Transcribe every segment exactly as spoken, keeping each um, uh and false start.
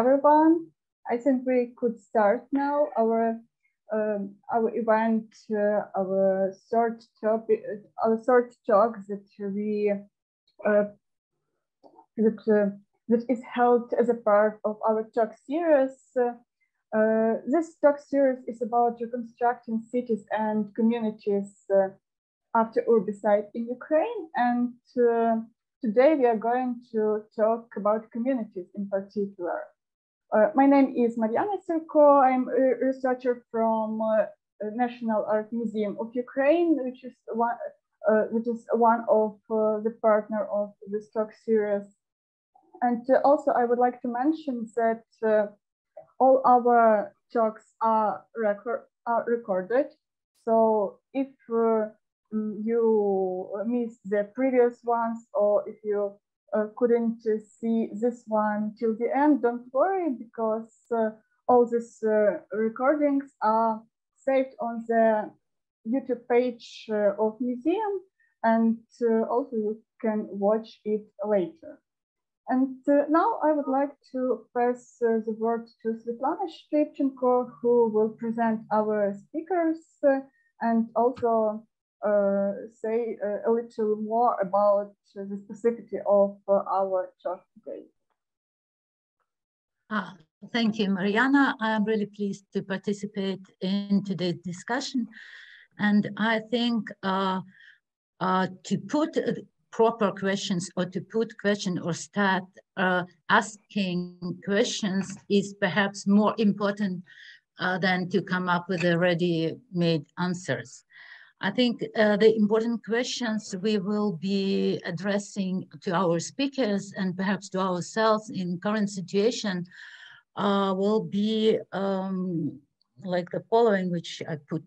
everyone. I think we could start now our um, our event, uh, our third topic, our third talk that we uh, that uh, that is held as a part of our talk series. Uh, uh, this talk series is about reconstructing cities and communities uh, after urbicide in Ukraine, and uh, today we are going to talk about communities in particular. Uh, my name is Mariana Tsirko. I'm a researcher from uh, National Art Museum of Ukraine, which is one, uh, which is one of uh, the partner of this talk series. And uh, also, I would like to mention that uh, all our talks are, record are recorded. So if uh, you missed the previous ones, or if you Uh, couldn't uh, see this one till the end, don't worry, because uh, all these uh, recordings are saved on the YouTube page uh, of museum, and uh, also you can watch it later. And uh, now I would like to pass uh, the word to Svitlana Shlipchenko, who will present our speakers uh, and also Uh, say uh, a little more about uh, the specificity of uh, our talk today. Ah, thank you, Mariana. I'm really pleased to participate in today's discussion. And I think uh, uh, to put uh, proper questions, or to put question or start uh, asking questions, is perhaps more important uh, than to come up with ready-made answers. I think uh, the important questions we will be addressing to our speakers, and perhaps to ourselves in current situation, uh, will be um, like the following, which I put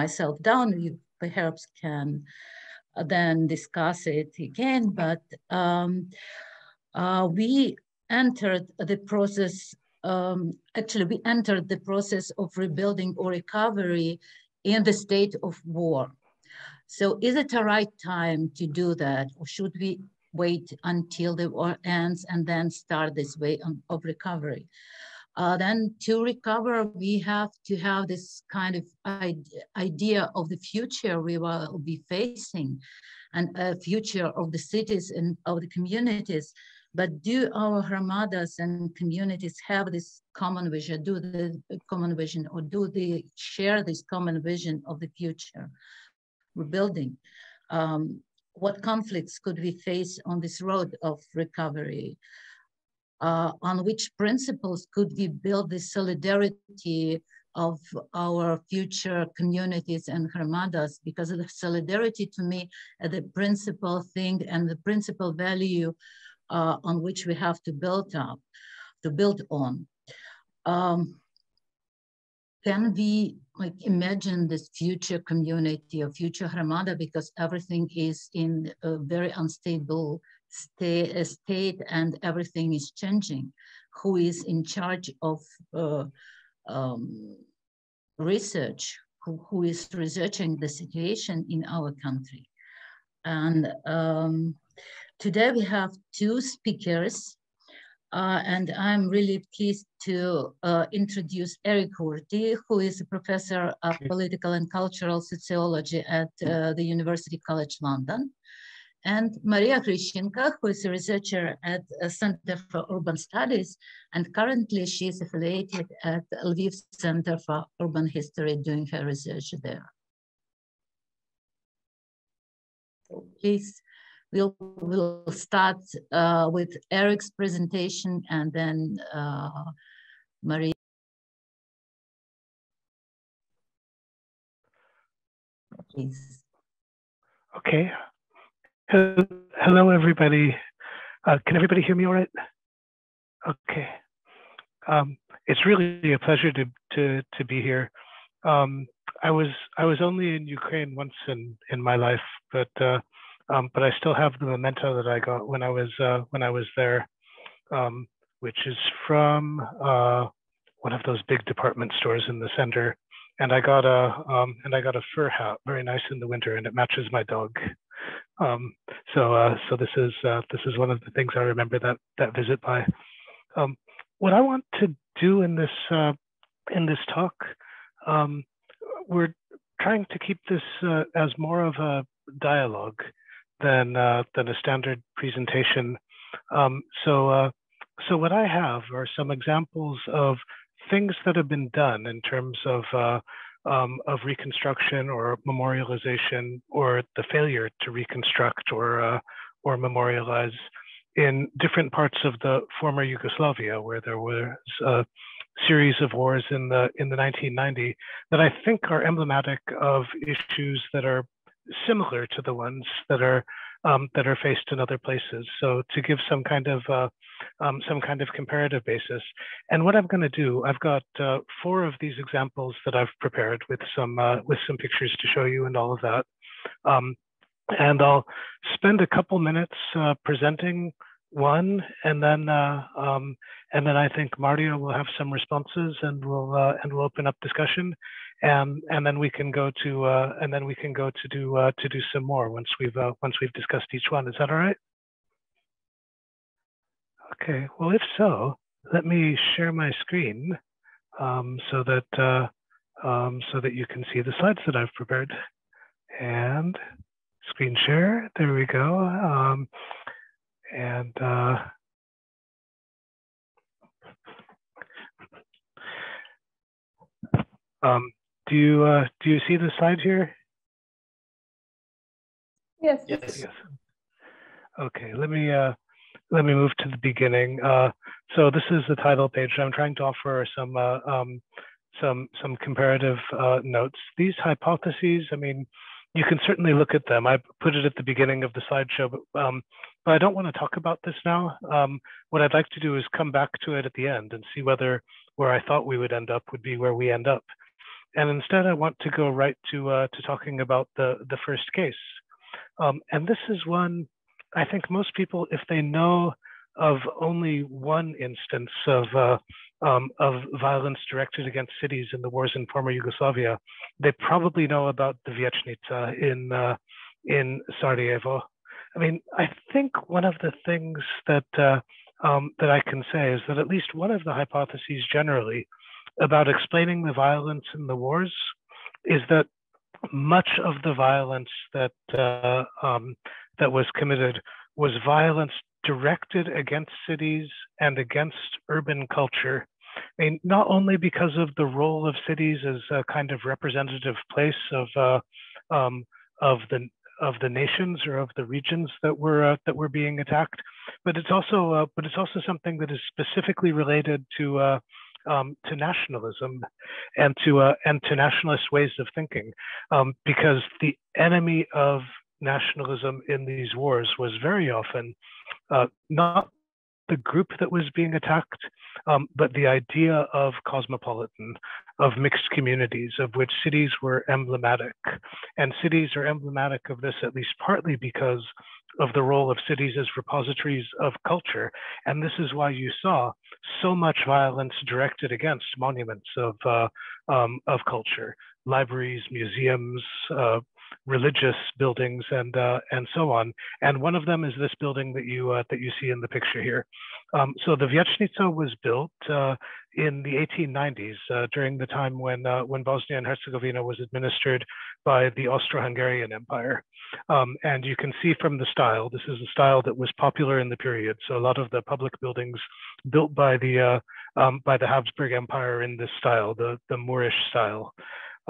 myself down. You perhaps can then discuss it again, but um, uh, we entered the process, um, actually we entered the process of rebuilding or recovery in the state of war. So is it a right time to do that? Or should we wait until the war ends and then start this way on, of recovery? Uh, then to recover, we have to have this kind of idea of the future we will be facing, and a future of the cities and of the communities. But do our Hromadas and communities have this common vision, do the common vision, or do they share this common vision of the future rebuilding? Um, what conflicts could we face on this road of recovery? Uh, on which principles could we build the solidarity of our future communities and Hromadas? Because of the solidarity, to me, the principal thing and the principal value Uh, on which we have to build up, to build on. Um, can we like imagine this future community or future Hromada, because everything is in a very unstable sta state and everything is changing? Who is in charge of uh, um, research? Who, who is researching the situation in our country? And um, today we have two speakers, uh, and I'm really pleased to uh, introduce Eric Gordy, who is a professor of political and cultural sociology at uh, the University College London, and Maria Gryshchenko, who is a researcher at a Center for Urban Studies, and currently she is affiliated at Lviv Center for Urban History, doing her research there. Please. We'll, we'll start uh, with Eric's presentation, and then uh, Maria. Please. Okay. Hello, everybody. Uh, can everybody hear me all right? Okay. Um, it's really a pleasure to to to be here. Um, I was I was only in Ukraine once in in my life, but. Uh, Um, but I still have the memento that I got when I was uh, when I was there, um, which is from uh, one of those big department stores in the center. And I got a um, and I got a fur hat, very nice in the winter, and it matches my dog. Um, so uh, so this is uh, this is one of the things I remember that that visit by. Um, What I want to do in this uh, in this talk, um, we're trying to keep this uh, as more of a dialogue than uh, than a standard presentation. Um, so uh, so what I have are some examples of things that have been done in terms of uh, um, of reconstruction or memorialization, or the failure to reconstruct or uh, or memorialize in different parts of the former Yugoslavia, where there was a series of wars in the in the nineteen nineties that I think are emblematic of issues that are similar to the ones that are um, that are faced in other places. So to give some kind of uh, um, some kind of comparative basis. And what I'm going to do, I've got uh, four of these examples that I've prepared with some uh, with some pictures to show you and all of that. Um, and I'll spend a couple minutes uh, presenting one, and then uh, um, and then I think Mario will have some responses, and we'll uh, and we'll open up discussion, and and then we can go to uh, and then we can go to do uh, to do some more once we've uh, once we've discussed each one. Is that all right? Okay. Well, if so, let me share my screen um, so that uh, um, so that you can see the slides that I've prepared. And screen share. There we go. Um, And uh, um, do you uh, do you see the slide here? Yes. Yes. Yes. Okay. Let me uh, let me move to the beginning. Uh, so this is the title page. I'm trying to offer some uh, um, some some comparative uh, notes. These hypotheses, I mean, you can certainly look at them. I put it at the beginning of the slideshow, but, um, but I don't want to talk about this now. Um, what I'd like to do is come back to it at the end and see whether where I thought we would end up would be where we end up. And instead, I want to go right to uh, to talking about the, the first case. Um, and this is one, I think most people, if they know of only one instance of uh, Um, of violence directed against cities in the wars in former Yugoslavia, they probably know about the Vijećnica in uh, in Sarajevo. I mean, I think one of the things that uh, um, that I can say is that at least one of the hypotheses generally about explaining the violence in the wars is that much of the violence that uh, um, that was committed was violence directed against cities and against urban culture. I mean, not only because of the role of cities as a kind of representative place of uh, um, of the of the nations or of the regions that were uh, that were being attacked, but it's also uh, but it's also something that is specifically related to uh, um, to nationalism and to uh, and to nationalist ways of thinking, um, because the enemy of nationalism in these wars was very often uh, not the group that was being attacked, um, but the idea of cosmopolitan, of mixed communities, of which cities were emblematic. And cities are emblematic of this at least partly because of the role of cities as repositories of culture. And this is why you saw so much violence directed against monuments of, uh, um, of culture, libraries, museums, uh, religious buildings, and uh, and so on. And one of them is this building that you uh, that you see in the picture here. Um, so the Vijećnica was built uh, in the eighteen nineties uh, during the time when uh, when Bosnia and Herzegovina was administered by the Austro-Hungarian Empire. Um, and you can see from the style, this is a style that was popular in the period. So a lot of the public buildings built by the uh, um, by the Habsburg Empire in this style, the the Moorish style.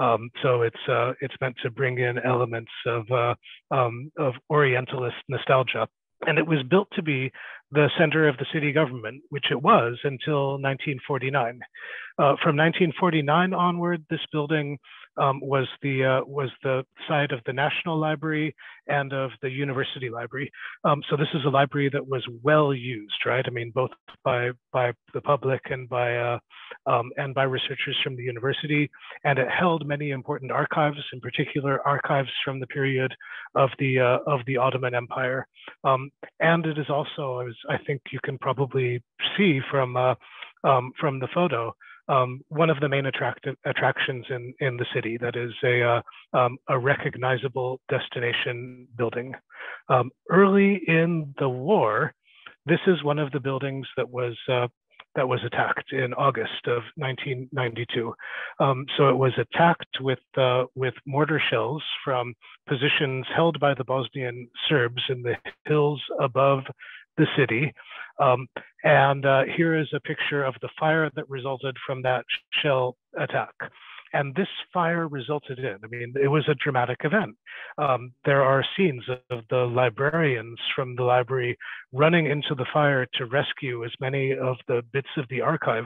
Um, so it's uh, it's meant to bring in elements of uh, um, of Orientalist nostalgia, and it was built to be the center of the city government, which it was until nineteen forty-nine. Uh, from nineteen forty-nine onward, this building um, was the uh, was the site of the National Library and of the University Library. Um, so this is a library that was well used, right? I mean, both by by the public and by uh, um, and by researchers from the university, and it held many important archives, in particular archives from the period of the uh, of the Ottoman Empire. Um, and it is also, I was I think you can probably see from uh, um, from the photo, um, one of the main attractive attractions in in the city. That is a uh, um, a recognizable destination building. Um, early in the war, this is one of the buildings that was uh, that was attacked in August of nineteen ninety-two. Um, so it was attacked with, uh, with mortar shells from positions held by the Bosnian Serbs in the hills above the city. Um, and uh, here is a picture of the fire that resulted from that shell attack. And this fire resulted in, I mean, it was a dramatic event. Um, there are scenes of the librarians from the library running into the fire to rescue as many of the bits of the archive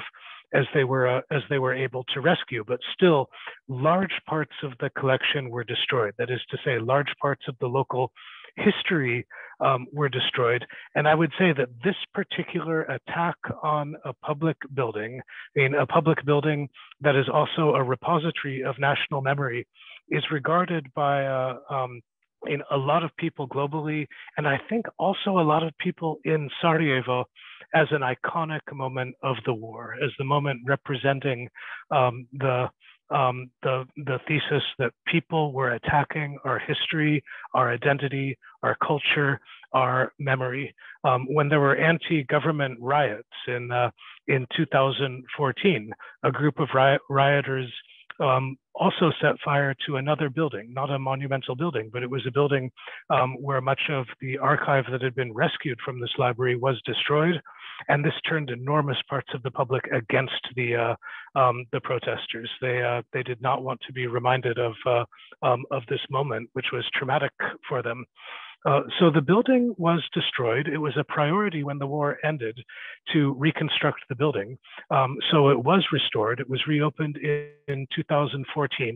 as they were uh, as they were able to rescue, but still large parts of the collection were destroyed. That is to say, large parts of the local history um, were destroyed. And I would say that this particular attack on a public building, I mean, a public building that is also a repository of national memory, is regarded by uh, um, in a lot of people globally, and I think also a lot of people in Sarajevo, as an iconic moment of the war, as the moment representing um, the Um, the, the thesis that people were attacking our history, our identity, our culture, our memory. Um, when there were anti-government riots in, uh, in two thousand fourteen, a group of riot rioters um, also set fire to another building, not a monumental building, but it was a building um, where much of the archive that had been rescued from this library was destroyed. And this turned enormous parts of the public against the uh, um, the protesters. They uh, they did not want to be reminded of uh, um, of this moment, which was traumatic for them. Uh, so the building was destroyed. It was a priority when the war ended to reconstruct the building. Um, so it was restored. It was reopened in, in two thousand fourteen,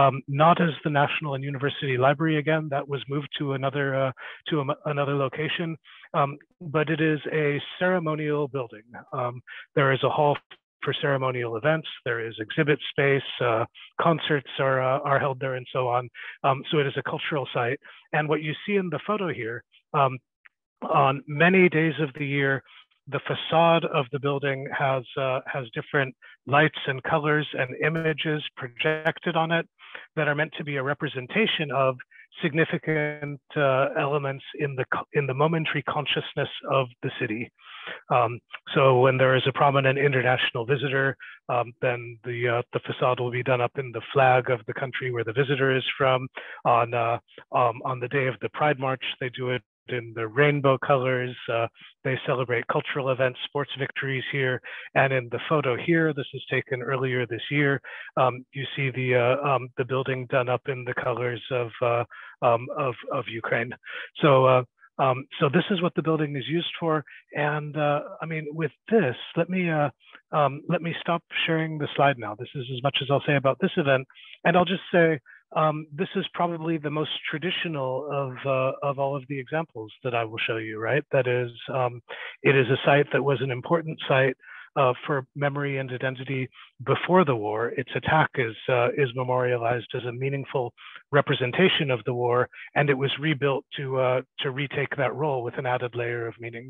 um, not as the National and University Library again. That was moved to another uh, to a, another location. Um, but it is a ceremonial building. Um, there is a hall for ceremonial events. There is exhibit space, uh, concerts are, uh, are held there and so on. Um, so it is a cultural site. And what you see in the photo here, um, on many days of the year, the facade of the building has, uh, has different lights and colors and images projected on it that are meant to be a representation of significant uh, elements in the in the momentary consciousness of the city. Um, so when there is a prominent international visitor, um, then the uh, the facade will be done up in the flag of the country where the visitor is from. On uh, um, on the day of the Pride March, they do it in the rainbow colors. Uh, they celebrate cultural events, sports victories here. And in the photo here, this is taken earlier this year, um, you see the uh, um, the building done up in the colors of uh, um, of, of Ukraine. So uh, um, so this is what the building is used for. And uh, I mean, with this, let me uh, um, let me stop sharing the slide now. This is as much as I'll say about this event, and I'll just say, Um, this is probably the most traditional of, uh, of all of the examples that I will show you, right? That is, um, it is a site that was an important site uh, for memory and identity before the war. Its attack is, uh, is memorialized as a meaningful representation of the war, and it was rebuilt to, uh, to retake that role with an added layer of meaning.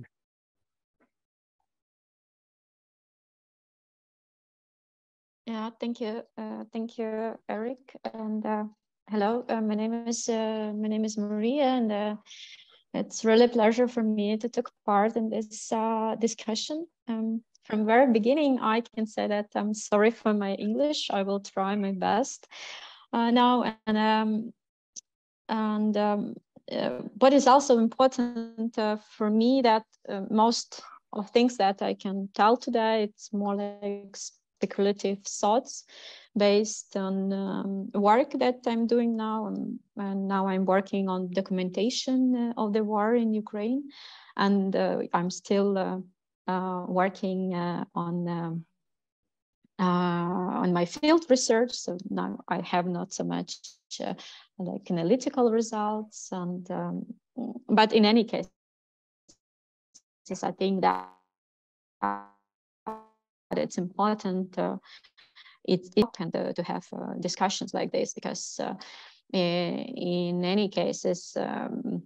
Yeah, thank you, uh, thank you, Eric, and uh, hello. Uh, my name is uh, my name is Maria, and uh, it's really a pleasure for me to take part in this uh, discussion. Um, from the very beginning, I can say that I'm sorry for my English. I will try my best uh, now, and um, and um, uh, what is also important uh, for me that uh, most of things that I can tell today, it's more like speculative thoughts based on um, work that I'm doing now, and, and now I'm working on documentation uh, of the war in Ukraine, and uh, I'm still uh, uh, working uh, on um, uh, on my field research. So now I have not so much uh, like analytical results, and um, but in any case, I think that. Uh, It's important. Uh, it's important uh, to have uh, discussions like this, because uh, in any cases, um,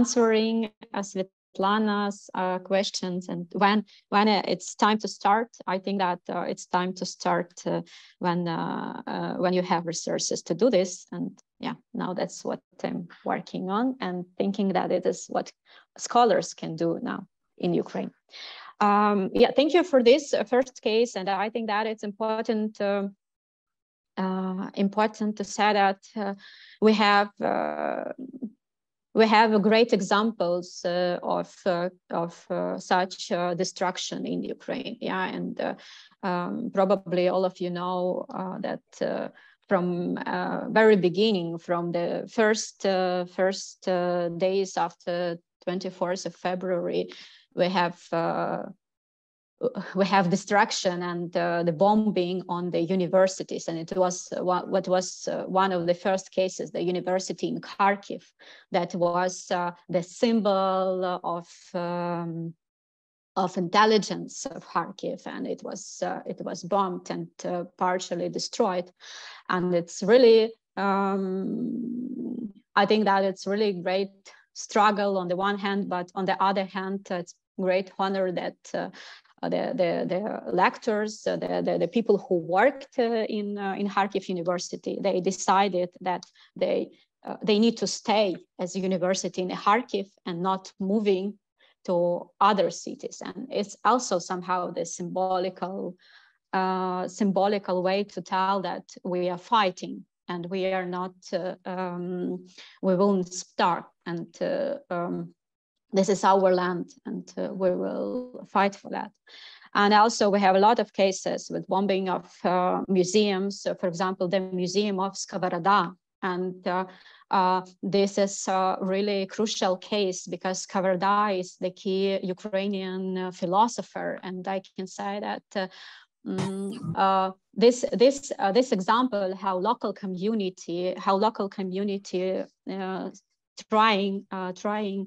answering uh, Svetlana's uh, questions, and when when it's time to start, I think that uh, it's time to start uh, when uh, uh, when you have resources to do this. And yeah, now that's what I'm working on, and thinking that it is what scholars can do now in Ukraine. Um, yeah, thank you for this first case, and I think that it's important uh, uh, important to say that uh, we have uh, we have great examples uh, of uh, of uh, such uh, destruction in Ukraine. Yeah, and uh, um, probably all of you know uh, that. Uh, From uh, very beginning, from the first uh, first uh, days after twenty-fourth of February, we have uh, we have destruction and uh, the bombing on the universities, and it was uh, what was uh, one of the first cases, the university in Kharkiv, that was uh, the symbol of. Um, of intelligence of Kharkiv, and it was uh, it was bombed and uh, partially destroyed, and it's really um, I think that it's really great struggle on the one hand, but on the other hand, it's great honor that uh, the, the the lecturers, the the, the people who worked uh, in uh, in Kharkiv University, they decided that they uh, they need to stay as a university in Kharkiv and not moving to other cities. And it's also somehow the symbolical uh, symbolical way to tell that we are fighting and we are not uh, um, we won't starve, and uh, um, this is our land, and uh, we will fight for that. And also we have a lot of cases with bombing of uh, museums, so for example the museum of Skovoroda, and uh, Uh, this is a really crucial case because Skovoroda is the key Ukrainian uh, philosopher, and I can say that uh, um, uh, this this uh, this example how local community how local community uh, trying uh, trying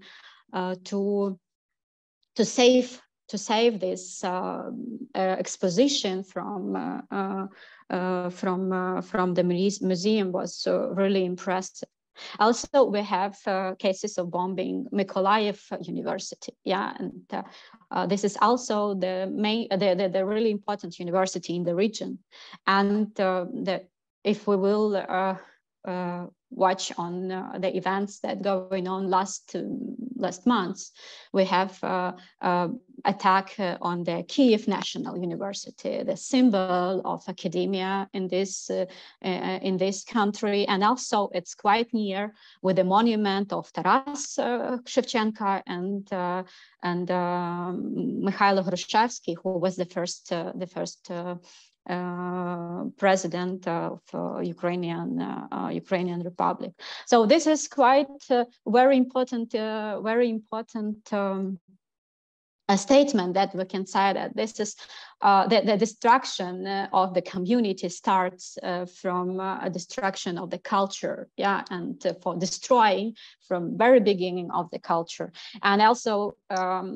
uh, to to save to save this uh, uh, exposition from. Uh, uh, Uh, from uh, from the museum was uh, really impressive. Also, we have uh, cases of bombing Mykolaiv University. Yeah, and uh, uh, this is also the main, the, the the really important university in the region. And uh, the if we will uh, uh, watch on uh, the events that going on last um, last months, we have uh, uh, attack uh, on the Kyiv National University, the symbol of academia in this uh, uh, in this country, and also it's quite near with the monument of Taras uh, Shevchenko and uh, and uh, Mikhailo Hrushchevsky, who was the first uh, the first uh, uh, president of uh, Ukrainian uh, Ukrainian Republic. So this is quite uh, very important, uh, very important. Um, A statement that we can say that this is uh, that the destruction of the community starts uh, from uh, a destruction of the culture, yeah, and uh, for destroying from very beginning of the culture. And also, um,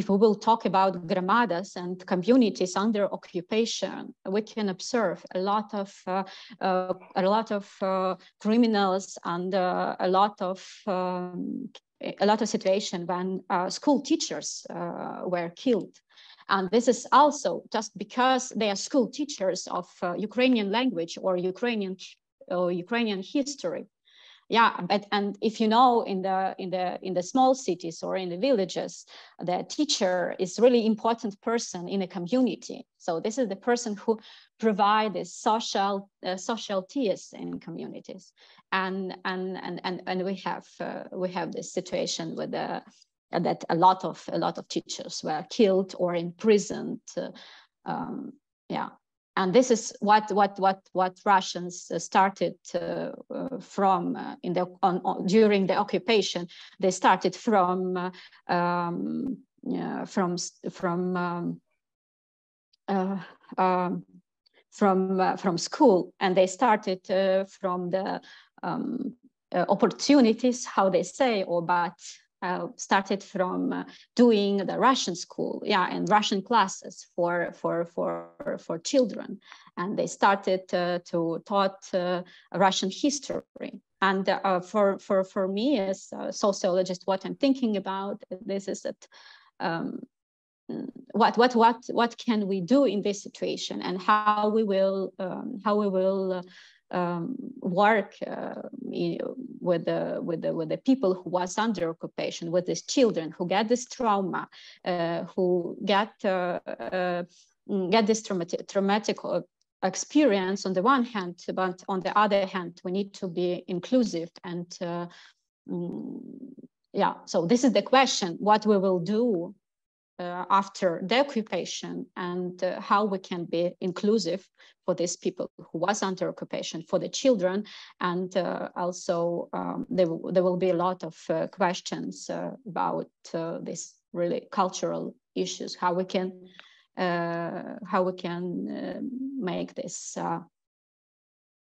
if we will talk about gramadas and communities under occupation, we can observe a lot of uh, uh, a lot of uh, criminals and uh, a lot of. Um, a lot of situation when uh, school teachers uh, were killed. And this is also just because they are school teachers of uh, Ukrainian language or Ukrainian or Ukrainian history. Yeah, but and if you know in the in the in the small cities or in the villages, the teacher is really important person in a community. So this is the person who provides the social uh, social ties in communities, and and and and and we have uh, we have this situation with the uh, that a lot of a lot of teachers were killed or imprisoned. Uh, um, yeah. And this is what what what what Russians started uh, from uh, in the on, on, during the occupation. They started from uh, um, uh, from from um, uh, uh, from uh, from school, and they started uh, from the um, uh, opportunities, how they say, or but. Uh, started from uh, doing the Russian school, yeah, and Russian classes for for for for children, and they started uh, to taught uh, Russian history. And uh, for for for me as a sociologist, what I'm thinking about this is that um, what what what what can we do in this situation, and how we will um, how we will uh, um, work uh, in, with the with the with the people who was under occupation, with these children who get this trauma, uh, who get uh, uh, get this traumatic traumatic experience on the one hand, but on the other hand, we need to be inclusive and. Uh, Yeah, so this is the question, what we will do uh, after the occupation and uh, how we can be inclusive for these people who was under occupation, for the children. And uh, also um, there, there will be a lot of uh, questions uh, about uh, this really cultural issues, how we can, uh, how we can uh, make this uh,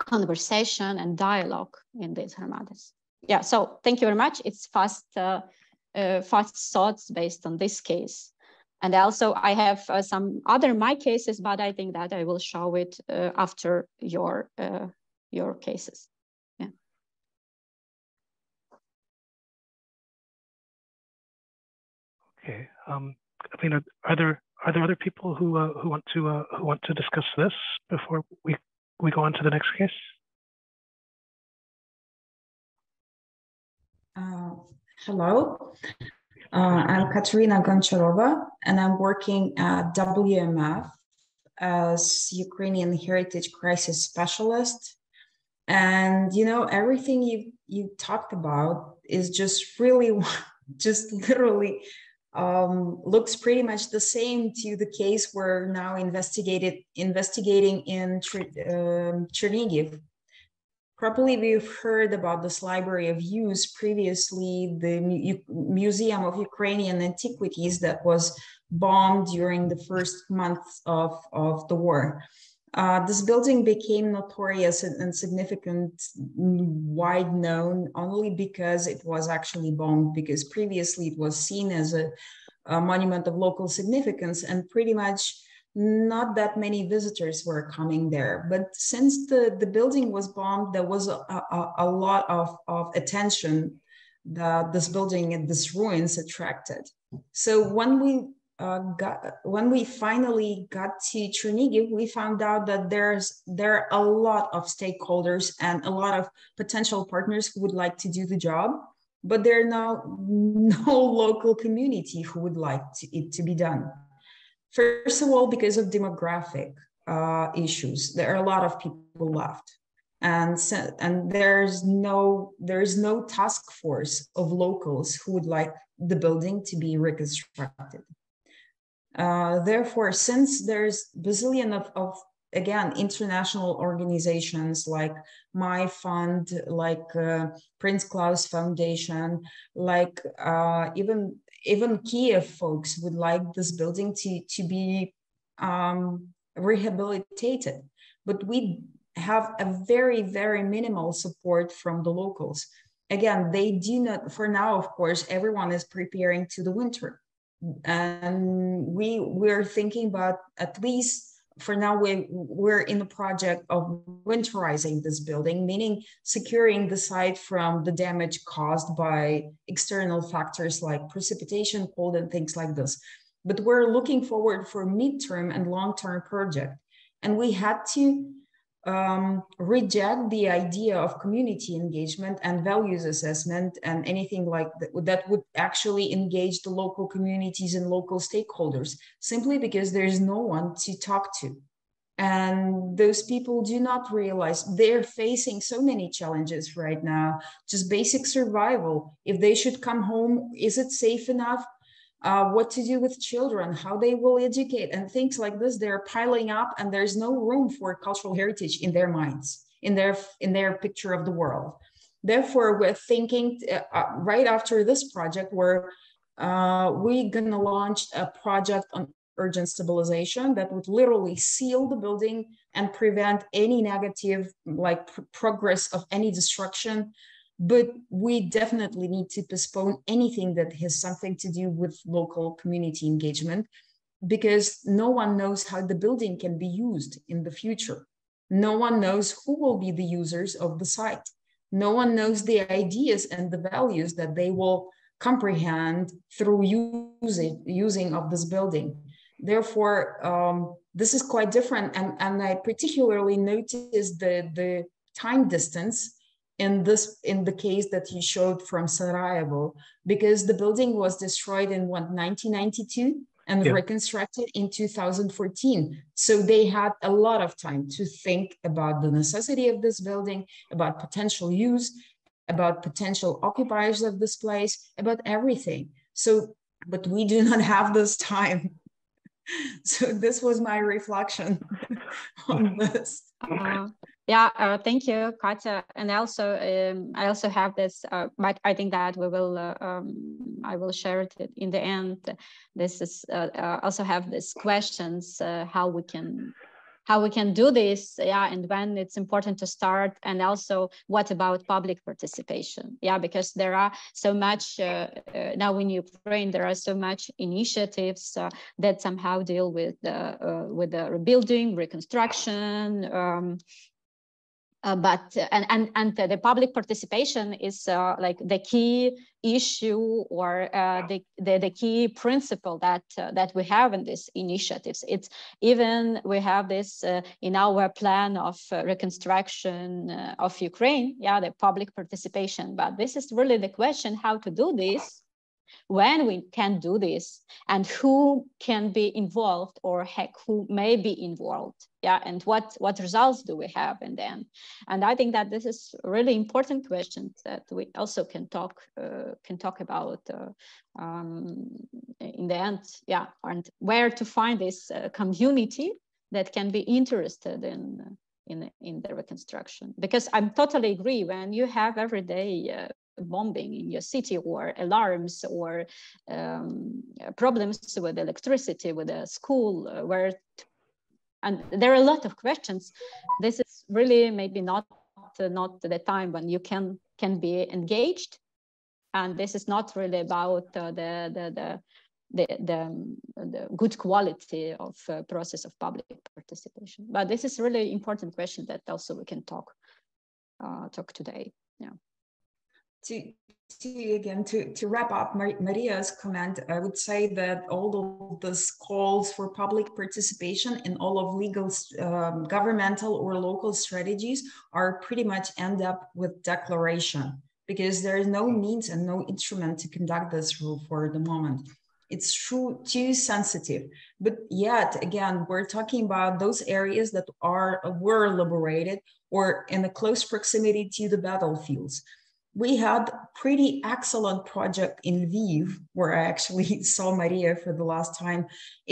conversation and dialogue in these Harmadas. Yeah, so thank you very much. It's fast, uh, uh, fast thoughts based on this case. And also I have uh, some other my cases, but I think that I will show it uh, after your, uh, your cases. Yeah. Okay, um, Katarina, are there, are there other people who, uh, who want to, uh, who want to discuss this before we, we go on to the next case? Uh, hello, uh, I'm Katarina Goncharova, and I'm working at W M F as Ukrainian Heritage Crisis Specialist. And, you know, everything you, you talked about is just really, just literally um, looks pretty much the same to the case we're now investigated, investigating in um, Chernihiv. Probably we've heard about this library of use previously, the Mu- Museum of Ukrainian Antiquities that was bombed during the first month of, of the war. Uh, this building became notorious and, and significant, wide known only because it was actually bombed, because previously it was seen as a, a monument of local significance, and pretty much not that many visitors were coming there. But since the, the building was bombed, there was a, a, a lot of, of attention that this building and this ruins attracted. So when we, uh, got, when we finally got to Chernihiv, we found out that there's, there are a lot of stakeholders and a lot of potential partners who would like to do the job, but there are now no local community who would like to, it to be done. First of all, because of demographic uh, issues, there are a lot of people left, and so, and there's no there is no task force of locals who would like the building to be reconstructed. Uh, therefore, since there's a bazillion of, of again international organizations like My Fund, like uh, Prince Claus Foundation, like uh, even. Even Kyiv folks would like this building to, to be um, rehabilitated, but we have a very, very minimal support from the locals. Again, they do not, for now, of course, everyone is preparing to the winter. And we, we're thinking about, at least for now, we, we're in the project of winterizing this building, meaning securing the site from the damage caused by external factors like precipitation, cold, and things like this. But we're looking forward for midterm and long-term project. And we had to um, reject the idea of community engagement and values assessment and anything like that, that would actually engage the local communities and local stakeholders, simply because there's no one to talk to. And those people do not realize they're facing so many challenges right now, just basic survival. If they should come home, is it safe enough? Uh, what to do with children, how they will educate, and things like this. They're piling up, and there's no room for cultural heritage in their minds, in their in their picture of the world. Therefore, we're thinking uh, right after this project, we're uh, we're gonna launch a project on urgent stabilization that would literally seal the building and prevent any negative like pr progress of any destruction. But we definitely need to postpone anything that has something to do with local community engagement, because no one knows how the building can be used in the future. No one knows who will be the users of the site. No one knows the ideas and the values that they will comprehend through using, using of this building. Therefore, um, this is quite different. And, and I particularly noticed the, the time distance in this, in the case that you showed from Sarajevo, because the building was destroyed in what, nineteen ninety-two and yeah. reconstructed in two thousand fourteen. So they had a lot of time to think about the necessity of this building, about potential use, about potential occupiers of this place, about everything. So, but we do not have this time. So this was my reflection on this. Uh, yeah, uh, thank you, Katya. And also, um, I also have this, uh, but I think that we will, uh, um, I will share it in the end. This is uh, uh, also have these questions, uh, how we can, how we can do this, yeah, and when it's important to start, and also what about public participation, yeah, because there are so much, uh, uh, now in Ukraine, there are so much initiatives uh, that somehow deal with, uh, uh, with the rebuilding, reconstruction, um, Uh, but uh, and and and uh, the public participation is uh, like the key issue, or uh, the, the the key principle that uh, that we have in these initiatives. It's even we have this uh, in our plan of uh, reconstruction uh, of Ukraine. Yeah, the public participation. But this is really the question: how to do this, when we can do this, and who can be involved, or heck, who may be involved, yeah, and what what results do we have in the end? And I think that this is really important question that we also can talk uh, can talk about uh, um, in the end, yeah, and where to find this uh, community that can be interested in in in the reconstruction. Because I'm totally agree, when you have every day Uh, bombing in your city, or alarms, or um, problems with electricity, with a school, uh, where, and there are a lot of questions. This is really maybe not uh, not the time when you can can be engaged, and this is not really about uh, the the the the, the, the good quality of uh, process of public participation. But this is really important question that also we can talk uh, talk today. Yeah. To, to again to, to wrap up Maria's comment, I would say that all of these calls for public participation in all of legal, um, governmental or local strategies are pretty much end up with declaration, because there is no means and no instrument to conduct this rule for the moment. It's true, too sensitive, but yet again, we're talking about those areas that are were liberated or in a close proximity to the battlefields. We had pretty excellent project in Lviv, where I actually saw Maria for the last time.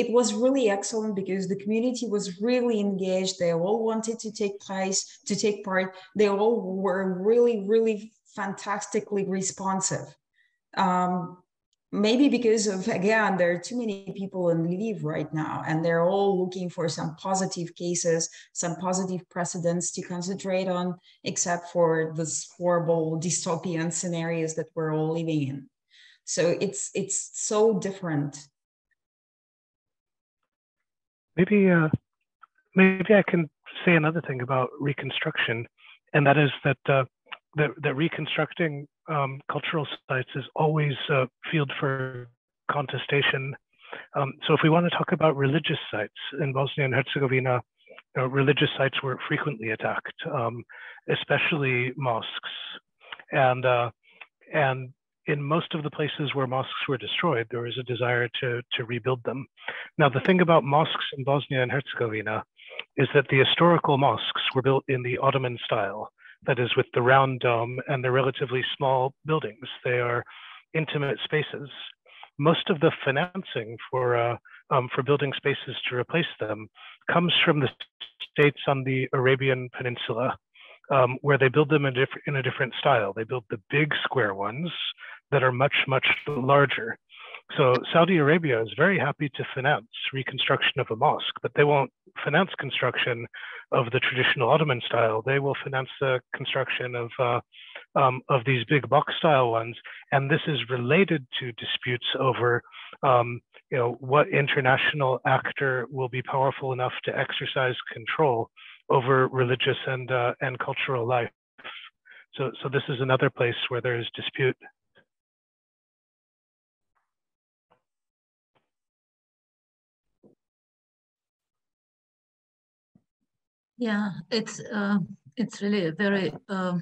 It was really excellent because the community was really engaged. They all wanted to take place, to take part. They all were really, really fantastically responsive. Um, maybe because of, again, there are too many people in Lviv right now, and they're all looking for some positive cases, some positive precedents to concentrate on, except for this horrible dystopian scenarios that we're all living in. So it's, it's so different. Maybe, uh, maybe I can say another thing about reconstruction, and that is that uh, that, that reconstructing Um, cultural sites is always a field for contestation. Um, so if we want to talk about religious sites in Bosnia and Herzegovina, you know, religious sites were frequently attacked, um, especially mosques. And, uh, and in most of the places where mosques were destroyed, there was a desire to, to rebuild them. Now, the thing about mosques in Bosnia and Herzegovina is that the historical mosques were built in the Ottoman style. That is, with the round dome, and the relatively small buildings. They are intimate spaces. Most of the financing for uh, um, for building spaces to replace them comes from the states on the Arabian Peninsula, um, where they build them in, diff in a different style. They build the big square ones that are much, much larger. So Saudi Arabia is very happy to finance reconstruction of a mosque, but they won't finance construction of the traditional Ottoman style. They will finance the construction of, uh, um, of these big box style ones. And this is related to disputes over um, you know, what international actor will be powerful enough to exercise control over religious and, uh, and cultural life. So, so this is another place where there is dispute. Yeah, it's uh, it's really a very uh,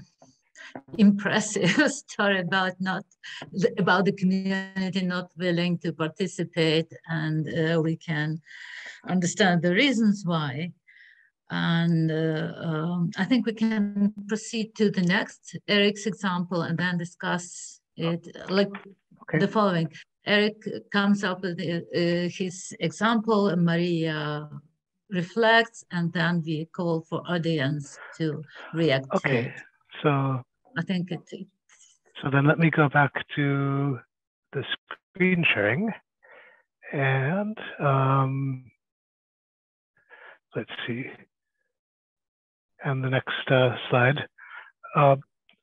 impressive story about not about the community not willing to participate, and uh, we can understand the reasons why. And uh, um, I think we can proceed to the next Eric's example and then discuss it like okay. the following. Eric comes up with uh, his example, and Maria reflects, and then we call for audience to react. Okay, to it. So I think it, it. So then let me go back to the screen sharing, and um, let's see, and the next uh, slide. Uh,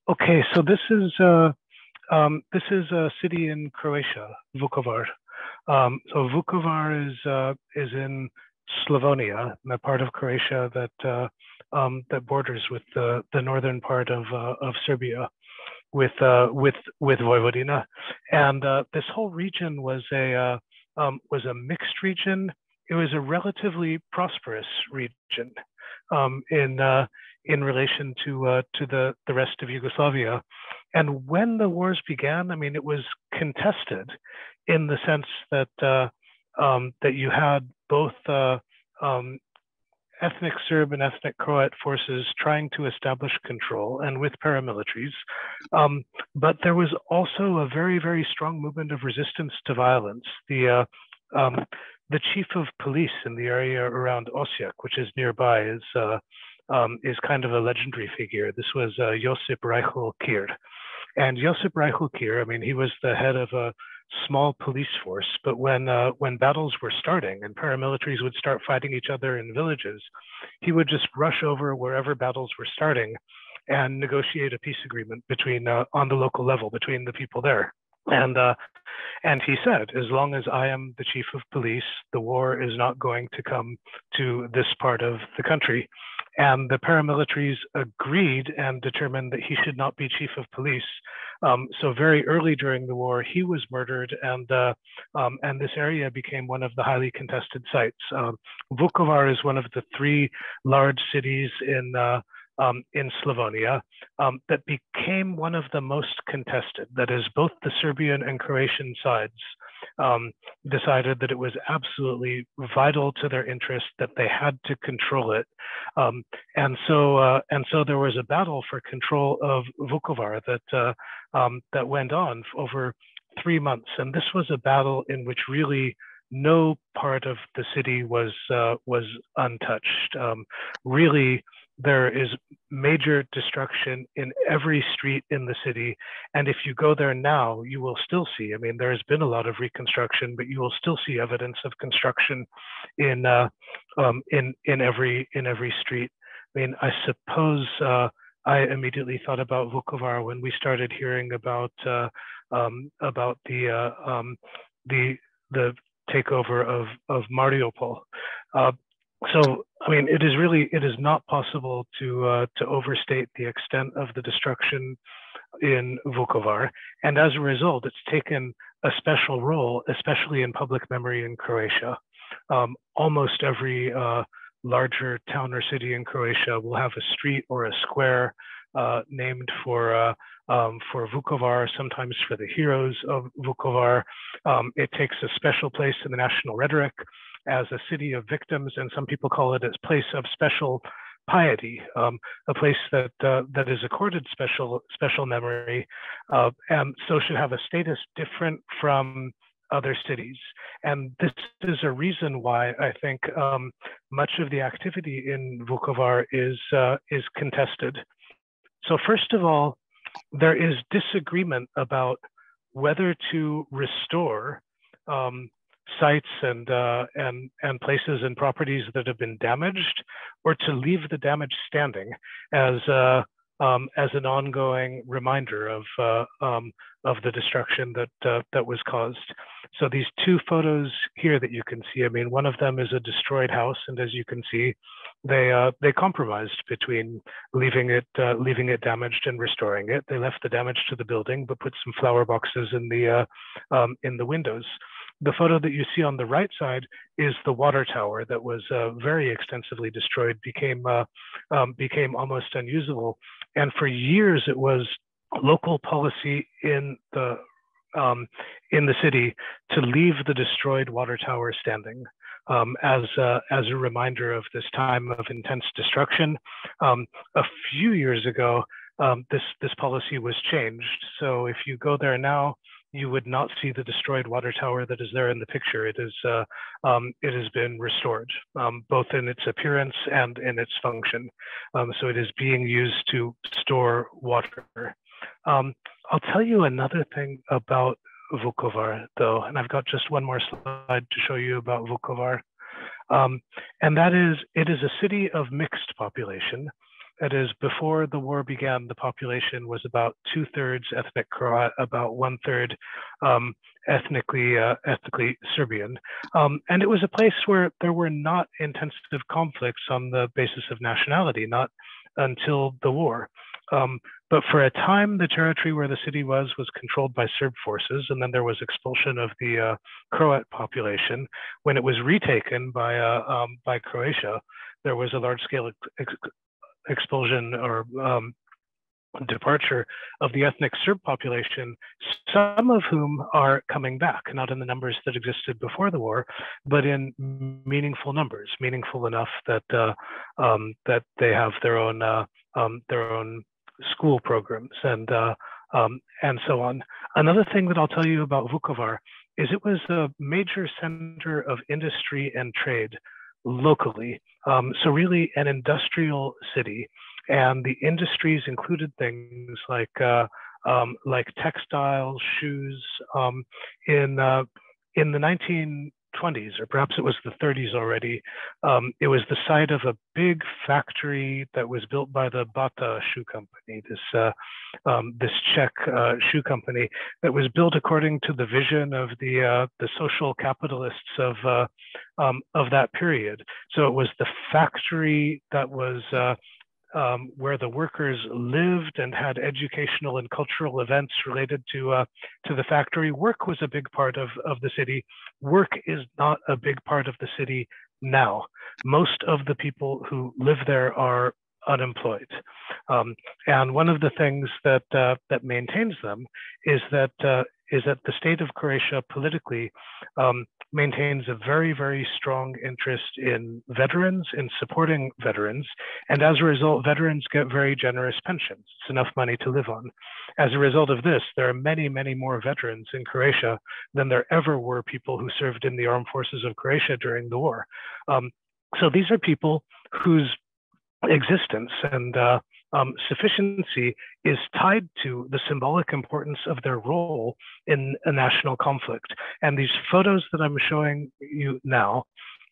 okay, so this is uh, um, this is a city in Croatia, Vukovar. Um, so Vukovar is uh, is in Slavonia, the part of Croatia that uh, um, that borders with the, the northern part of uh, of Serbia, with uh, with with Vojvodina, and uh, this whole region was a uh, um, was a mixed region. It was a relatively prosperous region um, in uh, in relation to uh, to the the rest of Yugoslavia, and when the wars began, I mean, it was contested, in the sense that uh, um, that you had both uh, um, ethnic Serb and ethnic Croat forces trying to establish control, and with paramilitaries. Um, but there was also a very, very strong movement of resistance to violence. The, uh, um, the chief of police in the area around Osijek, which is nearby, is, uh, um, is kind of a legendary figure. This was uh, Josip Reichel Kir. And Josip Reichel Kir, I mean, he was the head of a small police force, but when uh, when battles were starting and paramilitaries would start fighting each other in villages, he would just rush over wherever battles were starting and negotiate a peace agreement between uh, on the local level between the people there. And uh, and he said, as long as I am the chief of police, the war is not going to come to this part of the country. And the paramilitaries agreed and determined that he should not be chief of police. Um, so very early during the war, he was murdered, and uh, um, and this area became one of the highly contested sites. Um, Vukovar is one of the three large cities in uh, um, in Slavonia um, that became one of the most contested. That is, both the Serbian and Croatian sides um, decided that it was absolutely vital to their interest that they had to control it. Um, and so, uh, and so there was a battle for control of Vukovar that uh, um, that went on over three months. And this was a battle in which really no part of the city was uh, was untouched. Um, really, there is major destruction in every street in the city. And if you go there now, you will still see, I mean, there has been a lot of reconstruction, but you will still see evidence of construction in uh, um, in, in, every, in every street. I mean, I suppose uh, I immediately thought about Vukovar when we started hearing about, uh, um, about the, uh, um, the, the takeover of, of Mariupol. Uh, So, I mean, it is really, it is not possible to uh, to overstate the extent of the destruction in Vukovar. And as a result, it's taken a special role, especially in public memory in Croatia. Um, almost every uh, larger town or city in Croatia will have a street or a square uh, named for uh, um, for Vukovar, sometimes for the heroes of Vukovar. Um, it takes a special place in the national rhetoric as a city of victims, and some people call it a place of special piety, um, a place that uh, that is accorded special special memory, uh, and so should have a status different from other cities. And this is a reason why I think um, much of the activity in Vukovar is uh, is contested. So first of all, there is disagreement about whether to restore Um, sites and, uh, and, and places and properties that have been damaged, or to leave the damage standing as, uh, um, as an ongoing reminder of, uh, um, of the destruction that, uh, that was caused. So these two photos here that you can see, I mean, one of them is a destroyed house, and as you can see, they, uh, they compromised between leaving it, uh, leaving it damaged and restoring it. They left the damage to the building, but put some flower boxes in the, uh, um, in the windows. The photo that you see on the right side is the water tower that was uh, very extensively destroyed, became, uh, um, became almost unusable. And for years, it was local policy in the, um, in the city to leave the destroyed water tower standing um, as, uh, as a reminder of this time of intense destruction. Um, a few years ago, um, this, this policy was changed. So if you go there now, you would not see the destroyed water tower that is there in the picture. It is, uh, um, it has been restored, um, both in its appearance and in its function. Um, so it is being used to store water. Um, I'll tell you another thing about Vukovar, though, and I've got just one more slide to show you about Vukovar, um, and that is, it is a city of mixed population. That is, before the war began, the population was about two-thirds ethnic Croat, about one-third um, ethnically uh, ethnically Serbian. Um, and it was a place where there were not intensive conflicts on the basis of nationality, not until the war. Um, but for a time, the territory where the city was was controlled by Serb forces, and then there was expulsion of the uh, Croat population. When it was retaken by, uh, um, by Croatia, there was a large-scale expulsion or um, departure of the ethnic Serb population, some of whom are coming back, not in the numbers that existed before the war, but in meaningful numbers, meaningful enough that uh, um, that they have their own uh, um, their own school programs and uh, um, and so on. Another thing that I'll tell you about Vukovar is it was a major center of industry and trade locally. Um, so really an industrial city, and the industries included things like uh, um, like textiles, shoes. Um, in uh, in the nineteen twenties, or perhaps it was the thirties already, um, it was the site of a big factory that was built by the Bata shoe company, this uh, um, this Czech uh, shoe company that was built according to the vision of the uh, the social capitalists of uh, um, of that period. So it was the factory that was uh, um, where the workers lived and had educational and cultural events related to uh, to the factory. Work was a big part of of the city. Work is not a big part of the city now. Most of the people who live there are unemployed, um, and one of the things that uh, that maintains them is that uh, is that the state of Croatia politically um, maintains a very, very strong interest in veterans, in supporting veterans, and as a result, veterans get very generous pensions. It's enough money to live on. As a result of this, there are many, many more veterans in Croatia than there ever were people who served in the armed forces of Croatia during the war. Um, so these are people whose existence and uh, um, sufficiency is tied to the symbolic importance of their role in a national conflict. And these photos that I'm showing you now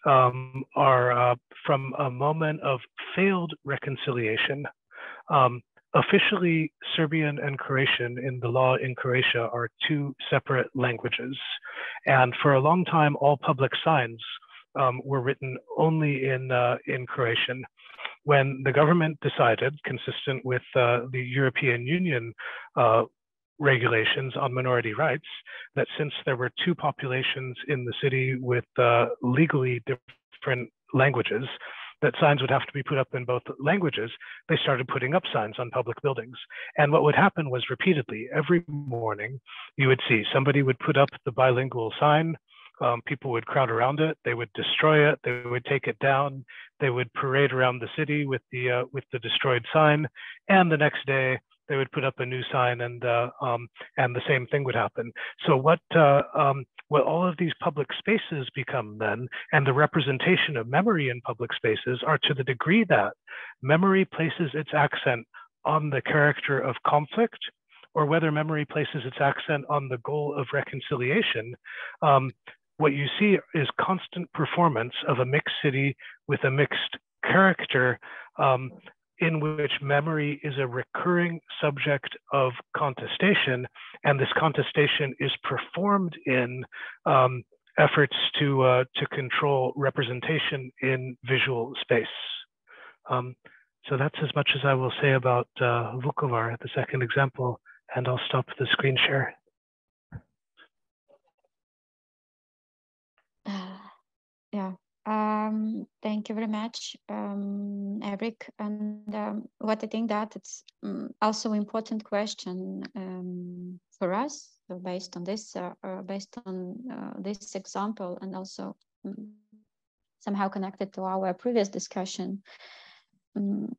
um, are uh, from a moment of failed reconciliation. Um, officially, Serbian and Croatian in the law in Croatia are two separate languages. And for a long time, all public signs um, were written only in, uh, in Croatian. When the government decided, consistent with uh, the European Union uh, regulations on minority rights, that since there were two populations in the city with uh, legally different languages, that signs would have to be put up in both languages, they started putting up signs on public buildings. And what would happen was repeatedly, every morning, you would see somebody would put up the bilingual sign. Um, people would crowd around it, they would destroy it, they would take it down, they would parade around the city with the uh, with the destroyed sign, and the next day they would put up a new sign, and uh, um, and the same thing would happen. So what uh, um, what all of these public spaces become then, and the representation of memory in public spaces, are to the degree that memory places its accent on the character of conflict, or whether memory places its accent on the goal of reconciliation. Um, What you see is constant performance of a mixed city with a mixed character, um, in which memory is a recurring subject of contestation, and this contestation is performed in um, efforts to uh, to control representation in visual space. Um, so that's as much as I will say about uh, Vukovar, the second example, and I'll stop the screen share. Yeah. Um, thank you very much, um, Eric. And um, what I think that it's um, also important question um, for us. So based on this, uh, uh, based on uh, this example, and also um, somehow connected to our previous discussion. Um,